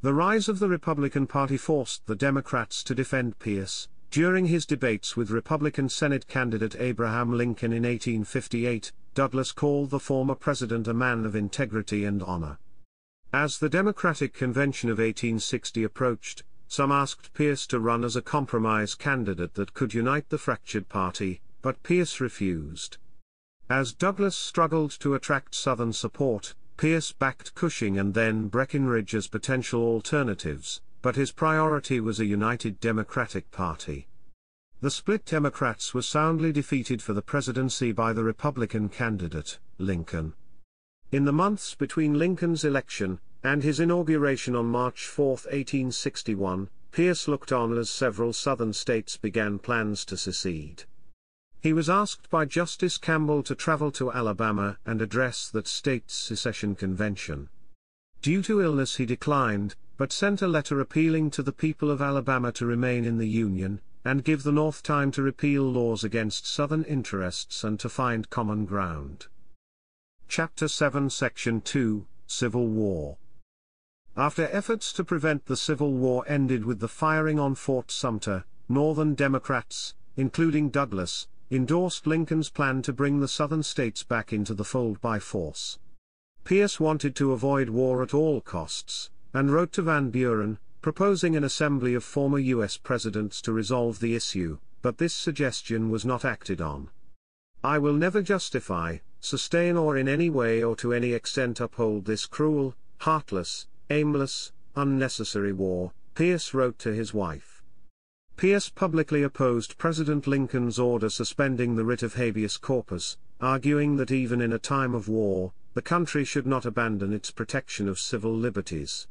The rise of the Republican Party forced the Democrats to defend Pierce. During his debates with Republican Senate candidate Abraham Lincoln in eighteen fifty-eight, Douglas called the former president a man of integrity and honor. As the Democratic Convention of eighteen sixty approached, some asked Pierce to run as a compromise candidate that could unite the fractured party, but Pierce refused. As Douglas struggled to attract Southern support, Pierce backed Cushing and then Breckinridge as potential alternatives, but his priority was a united Democratic Party. The split Democrats were soundly defeated for the presidency by the Republican candidate, Lincoln. In the months between Lincoln's election and his inauguration on March fourth, eighteen sixty-one, Pierce looked on as several Southern states began plans to secede. He was asked by Justice Campbell to travel to Alabama and address that state's secession convention. Due to illness he declined, but sent a letter appealing to the people of Alabama to remain in the Union, and give the North time to repeal laws against Southern interests and to find common ground. Chapter seven Section two, Civil War. After efforts to prevent the Civil War ended with the firing on Fort Sumter, Northern Democrats, including Douglas, endorsed Lincoln's plan to bring the Southern states back into the fold by force. Pierce wanted to avoid war at all costs, and wrote to Van Buren, proposing an assembly of former U S presidents to resolve the issue, but this suggestion was not acted on. "I will never justify, sustain or in any way or to any extent uphold this cruel, heartless, aimless, unnecessary war," Pierce wrote to his wife. Pierce publicly opposed President Lincoln's order suspending the writ of habeas corpus, arguing that even in a time of war, the country should not abandon its protection of civil liberties.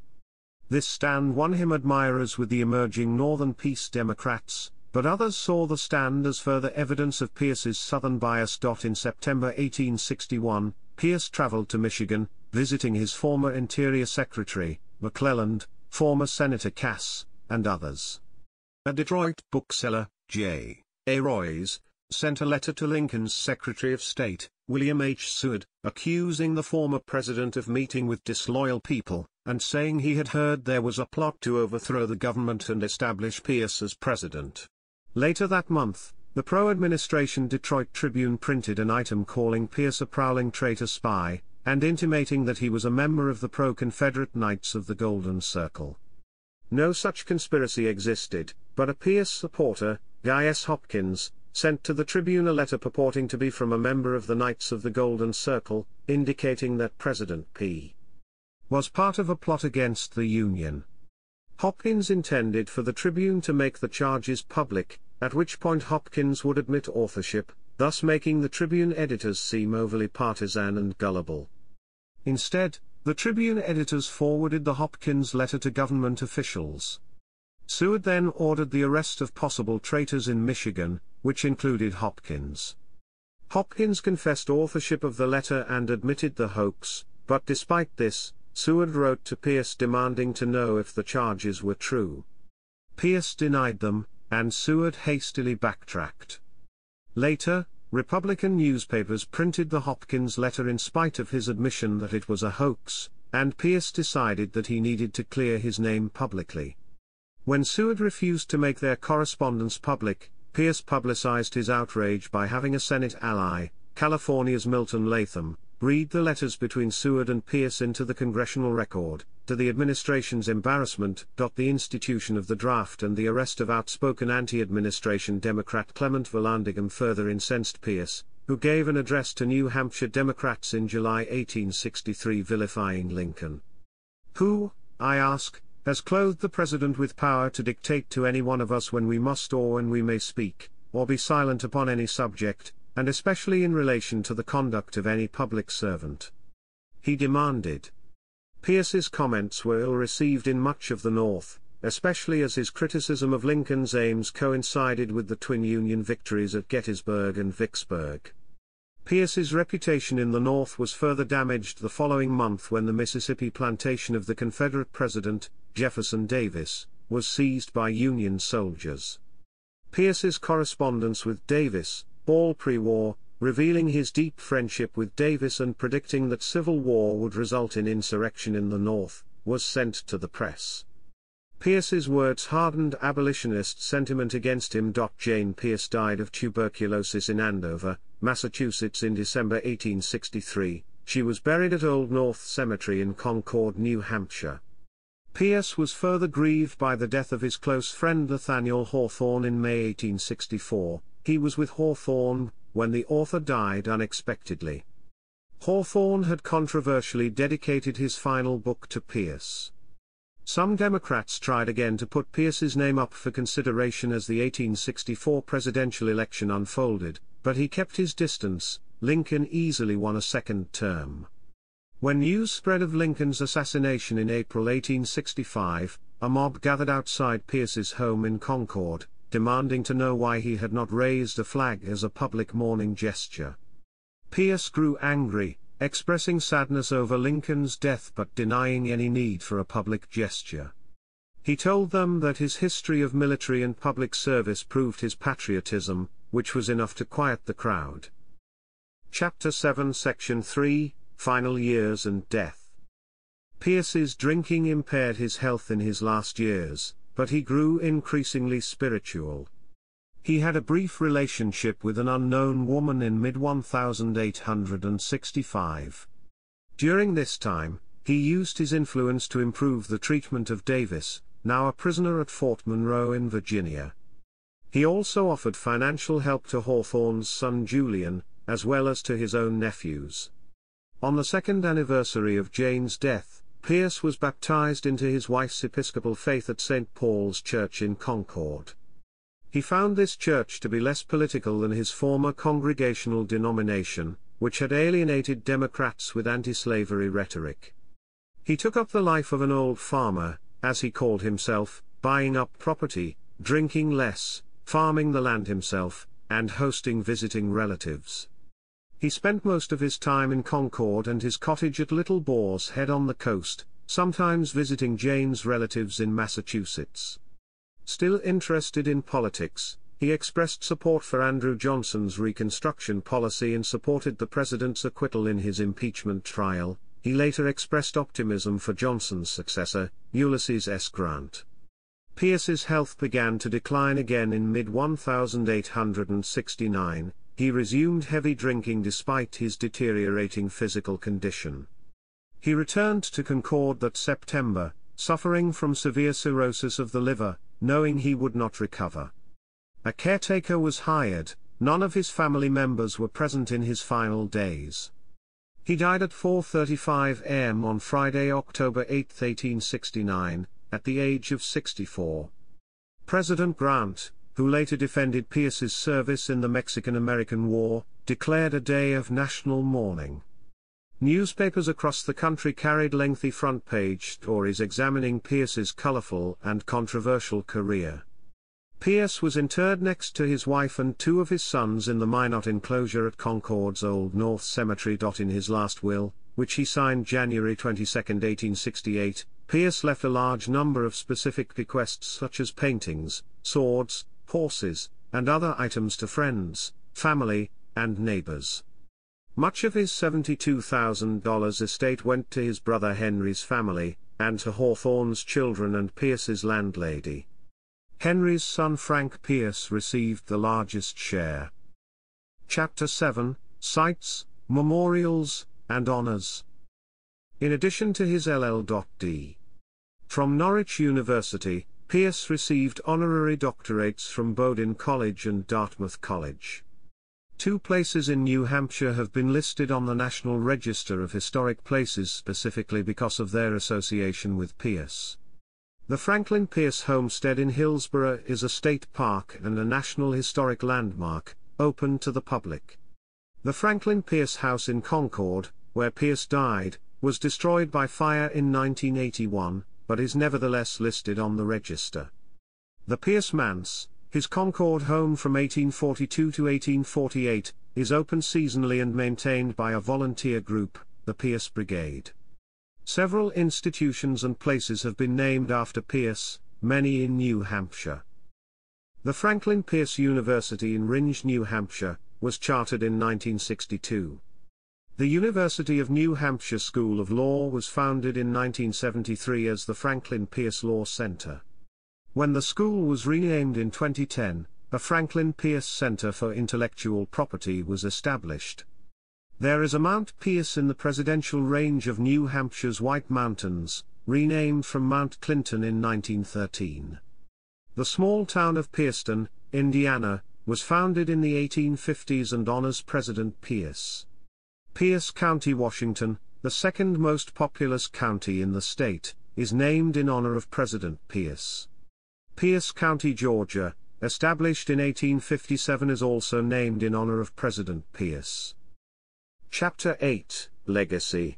This stand won him admirers with the emerging Northern Peace Democrats, but others saw the stand as further evidence of Pierce's Southern bias. In September eighteen sixty-one, Pierce traveled to Michigan, visiting his former Interior Secretary, McClelland, former Senator Cass, and others. A Detroit bookseller, J. A. Royce, sent a letter to Lincoln's Secretary of State, William H. Seward, accusing the former president of meeting with disloyal people, and saying he had heard there was a plot to overthrow the government and establish Pierce as president. Later that month, the pro-administration Detroit Tribune printed an item calling Pierce a prowling traitor spy, and intimating that he was a member of the pro-Confederate Knights of the Golden Circle. No such conspiracy existed, but a Pierce supporter, Guy S. Hopkins, sent to the Tribune a letter purporting to be from a member of the Knights of the Golden Circle, indicating that President P. was part of a plot against the Union. Hopkins intended for the Tribune to make the charges public, at which point Hopkins would admit authorship, thus making the Tribune editors seem overly partisan and gullible. Instead, the Tribune editors forwarded the Hopkins letter to government officials. Seward then ordered the arrest of possible traitors in Michigan, which included Hopkins. Hopkins confessed authorship of the letter and admitted the hoax, but despite this, Seward wrote to Pierce demanding to know if the charges were true. Pierce denied them, and Seward hastily backtracked. Later, Republican newspapers printed the Hopkins letter in spite of his admission that it was a hoax, and Pierce decided that he needed to clear his name publicly. When Seward refused to make their correspondence public, Pierce publicized his outrage by having a Senate ally, California's Milton Latham, read the letters between Seward and Pierce into the congressional record, to the administration's embarrassment. The institution of the draft and the arrest of outspoken anti-administration Democrat Clement Vallandigham further incensed Pierce, who gave an address to New Hampshire Democrats in July eighteen sixty-three vilifying Lincoln. "Who, I ask, has clothed the president with power to dictate to any one of us when we must or when we may speak, or be silent upon any subject, and especially in relation to the conduct of any public servant?" he demanded. Pierce's comments were ill-received in much of the North, especially as his criticism of Lincoln's aims coincided with the twin Union victories at Gettysburg and Vicksburg. Pierce's reputation in the North was further damaged the following month when the Mississippi plantation of the Confederate President, Jefferson Davis, was seized by Union soldiers. Pierce's correspondence with Davis, all pre-war, revealing his deep friendship with Davis and predicting that civil war would result in insurrection in the North, was sent to the press. Pierce's words hardened abolitionist sentiment against him. Jane Pierce died of tuberculosis in Andover, Massachusetts in December eighteen sixty-three, She was buried at Old North Cemetery in Concord, New Hampshire. Pierce was further grieved by the death of his close friend Nathaniel Hawthorne in May eighteen sixty-four. He was with Hawthorne when the author died unexpectedly. Hawthorne had controversially dedicated his final book to Pierce. Some Democrats tried again to put Pierce's name up for consideration as the eighteen sixty-four presidential election unfolded, but he kept his distance. Lincoln easily won a second term. When news spread of Lincoln's assassination in April eighteen sixty-five, a mob gathered outside Pierce's home in Concord, demanding to know why he had not raised a flag as a public mourning gesture. Pierce grew angry, expressing sadness over Lincoln's death but denying any need for a public gesture. He told them that his history of military and public service proved his patriotism, which was enough to quiet the crowd. Chapter seven Section three, Final Years and Death. Pierce's drinking impaired his health in his last years, but he grew increasingly spiritual. He had a brief relationship with an unknown woman in mid eighteen sixty-five. During this time, he used his influence to improve the treatment of Davis, now a prisoner at Fort Monroe in Virginia. He also offered financial help to Hawthorne's son Julian, as well as to his own nephews. On the second anniversary of Jane's death, Pierce was baptized into his wife's Episcopal faith at Saint Paul's Church in Concord. He found this church to be less political than his former congregational denomination, which had alienated Democrats with anti-slavery rhetoric. He took up the life of an old farmer, as he called himself, buying up property, drinking less, farming the land himself, and hosting visiting relatives. He spent most of his time in Concord and his cottage at Little Boar's Head on the coast, sometimes visiting Jane's relatives in Massachusetts. Still interested in politics, he expressed support for Andrew Johnson's Reconstruction policy and supported the president's acquittal in his impeachment trial. He later expressed optimism for Johnson's successor, Ulysses S. Grant. Pierce's health began to decline again in mid eighteen sixty-nine. He resumed heavy drinking despite his deteriorating physical condition. He returned to Concord that September, suffering from severe cirrhosis of the liver, knowing he would not recover. A caretaker was hired. None of his family members were present in his final days. He died at four thirty-five a m on Friday, October eighth, eighteen sixty-nine, at the age of sixty-four. President Grant, who later defended Pierce's service in the Mexican-American War, declared a day of national mourning. Newspapers across the country carried lengthy front-page stories examining Pierce's colorful and controversial career. Pierce was interred next to his wife and two of his sons in the Minot enclosure at Concord's Old North Cemetery. In his last will, which he signed January twenty-second, eighteen sixty-eight, Pierce left a large number of specific bequests such as paintings, swords, horses, and other items to friends, family, and neighbors. Much of his seventy-two thousand dollars estate went to his brother Henry's family, and to Hawthorne's children and Pierce's landlady. Henry's son Frank Pierce received the largest share. Chapter seven, Sites, Memorials, and Honors. In addition to his L L D from Norwich University, Pierce received honorary doctorates from Bowdoin College and Dartmouth College. Two places in New Hampshire have been listed on the National Register of Historic Places specifically because of their association with Pierce. The Franklin Pierce homestead in Hillsborough is a state park and a National Historic Landmark, open to the public. The Franklin Pierce house in Concord, where Pierce died, was destroyed by fire in nineteen eighty-one, but is nevertheless listed on the register. The Pierce manse, his Concord home from eighteen forty-two to eighteen forty-eight, is open seasonally and maintained by a volunteer group, the Pierce Brigade. Several institutions and places have been named after Pierce, many in New Hampshire. The Franklin Pierce University in Ringe, New Hampshire, was chartered in nineteen sixty-two. The University of New Hampshire School of Law was founded in nineteen seventy-three as the Franklin Pierce Law Center. When the school was renamed in twenty ten, a Franklin Pierce Center for Intellectual Property was established. There is a Mount Pierce in the presidential range of New Hampshire's White Mountains, renamed from Mount Clinton in nineteen thirteen. The small town of Pierceton, Indiana, was founded in the eighteen fifties and honors President Pierce. Pierce County, Washington, the second most populous county in the state, is named in honor of President Pierce. Pierce County, Georgia, established in eighteen fifty-seven, is also named in honor of President Pierce. Chapter eight, Legacy.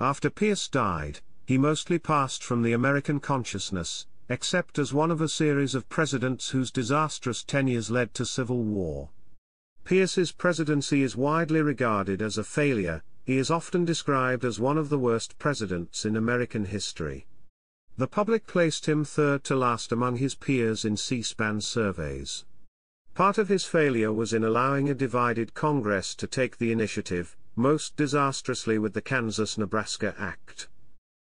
After Pierce died, he mostly passed from the American consciousness, except as one of a series of presidents whose disastrous tenures led to civil war. Pierce's presidency is widely regarded as a failure. He is often described as one of the worst presidents in American history. The public placed him third to last among his peers in C-SPAN surveys. Part of his failure was in allowing a divided Congress to take the initiative, most disastrously with the Kansas-Nebraska Act.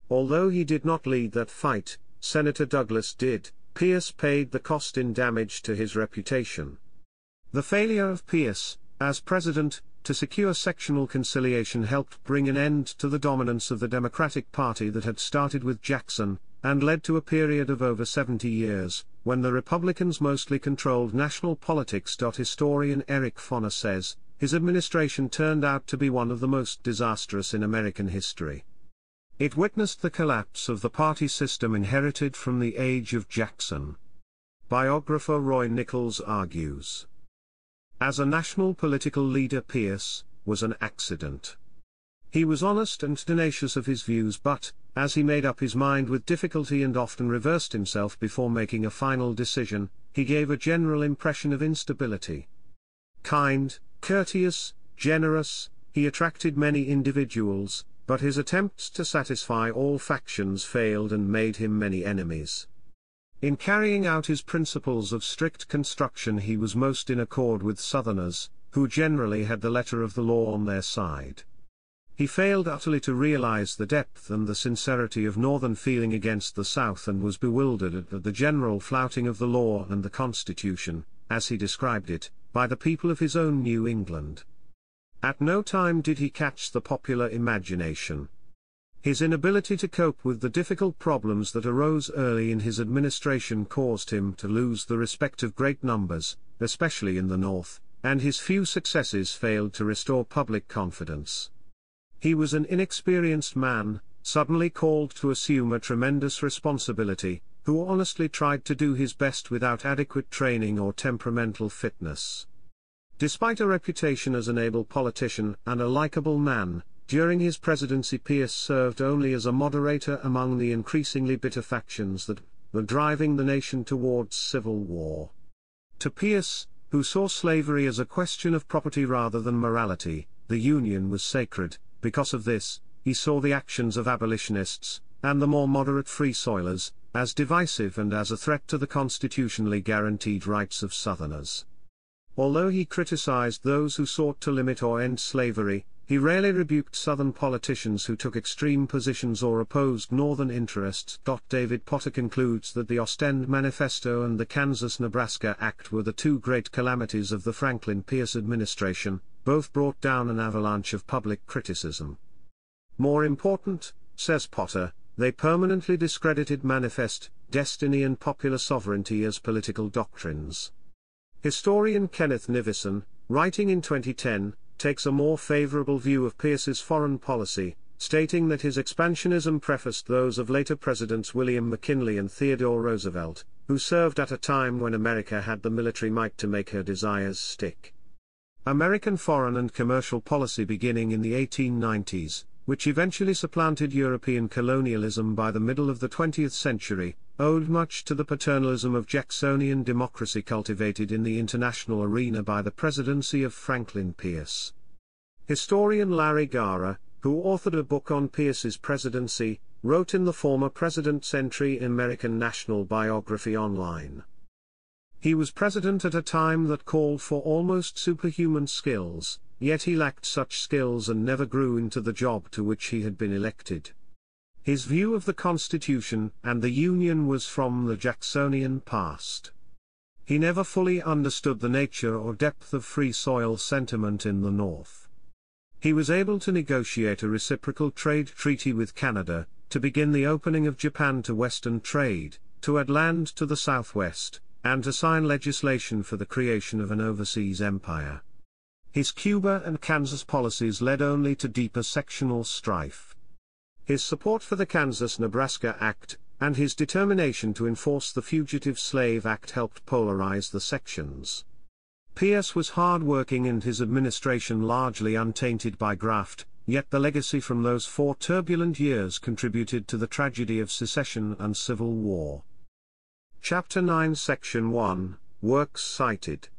Although he did not lead that fight, Senator Douglas did. Pierce paid the cost in damage to his reputation. The failure of Pierce, as president, to secure sectional conciliation helped bring an end to the dominance of the Democratic Party that had started with Jackson, and led to a period of over seventy years, when the Republicans mostly controlled national politics. Historian Eric Foner says, his administration turned out to be one of the most disastrous in American history. It witnessed the collapse of the party system inherited from the age of Jackson. Biographer Roy Nichols argues, as a national political leader, Pierce was an accident. He was honest and tenacious of his views, but, as he made up his mind with difficulty and often reversed himself before making a final decision, he gave a general impression of instability. Kind, courteous, generous, he attracted many individuals, but his attempts to satisfy all factions failed and made him many enemies. In carrying out his principles of strict construction, he was most in accord with Southerners, who generally had the letter of the law on their side. He failed utterly to realize the depth and the sincerity of Northern feeling against the South, and was bewildered at the general flouting of the law and the Constitution, as he described it, by the people of his own New England. At no time did he catch the popular imagination. His inability to cope with the difficult problems that arose early in his administration caused him to lose the respect of great numbers, especially in the North, and his few successes failed to restore public confidence. He was an inexperienced man, suddenly called to assume a tremendous responsibility, who honestly tried to do his best without adequate training or temperamental fitness. Despite a reputation as an able politician and a likable man, during his presidency Pierce served only as a moderator among the increasingly bitter factions that were driving the nation towards civil war. To Pierce, who saw slavery as a question of property rather than morality, the Union was sacred. Because of this, he saw the actions of abolitionists, and the more moderate free soilers, as divisive and as a threat to the constitutionally guaranteed rights of Southerners. Although he criticized those who sought to limit or end slavery, he rarely rebuked Southern politicians who took extreme positions or opposed Northern interests. David Potter concludes that the Ostend Manifesto and the Kansas-Nebraska Act were the two great calamities of the Franklin Pierce administration. Both brought down an avalanche of public criticism. More important, says Potter, they permanently discredited manifest destiny and popular sovereignty as political doctrines. Historian Kenneth Nivison, writing in twenty ten, takes a more favorable view of Pierce's foreign policy, stating that his expansionism prefaced those of later presidents William McKinley and Theodore Roosevelt, who served at a time when America had the military might to make her desires stick. American foreign and commercial policy beginning in the eighteen nineties, which eventually supplanted European colonialism by the middle of the twentieth century, owed much to the paternalism of Jacksonian democracy cultivated in the international arena by the presidency of Franklin Pierce. Historian Larry Gara, who authored a book on Pierce's presidency, wrote in the former president's entry in American National Biography Online. He was president at a time that called for almost superhuman skills, yet he lacked such skills and never grew into the job to which he had been elected. His view of the Constitution and the Union was from the Jacksonian past. He never fully understood the nature or depth of free soil sentiment in the North. he was able to negotiate a reciprocal trade treaty with Canada, to begin the opening of Japan to Western trade, to add land to the southwest, and to sign legislation for the creation of an overseas empire. His Cuba and Kansas policies led only to deeper sectional strife. His support for the Kansas-Nebraska Act, and his determination to enforce the Fugitive Slave Act helped polarize the sections. Pierce was hard-working and his administration largely untainted by graft, yet the legacy from those four turbulent years contributed to the tragedy of secession and civil war. Chapter nine, Section one, Works Cited.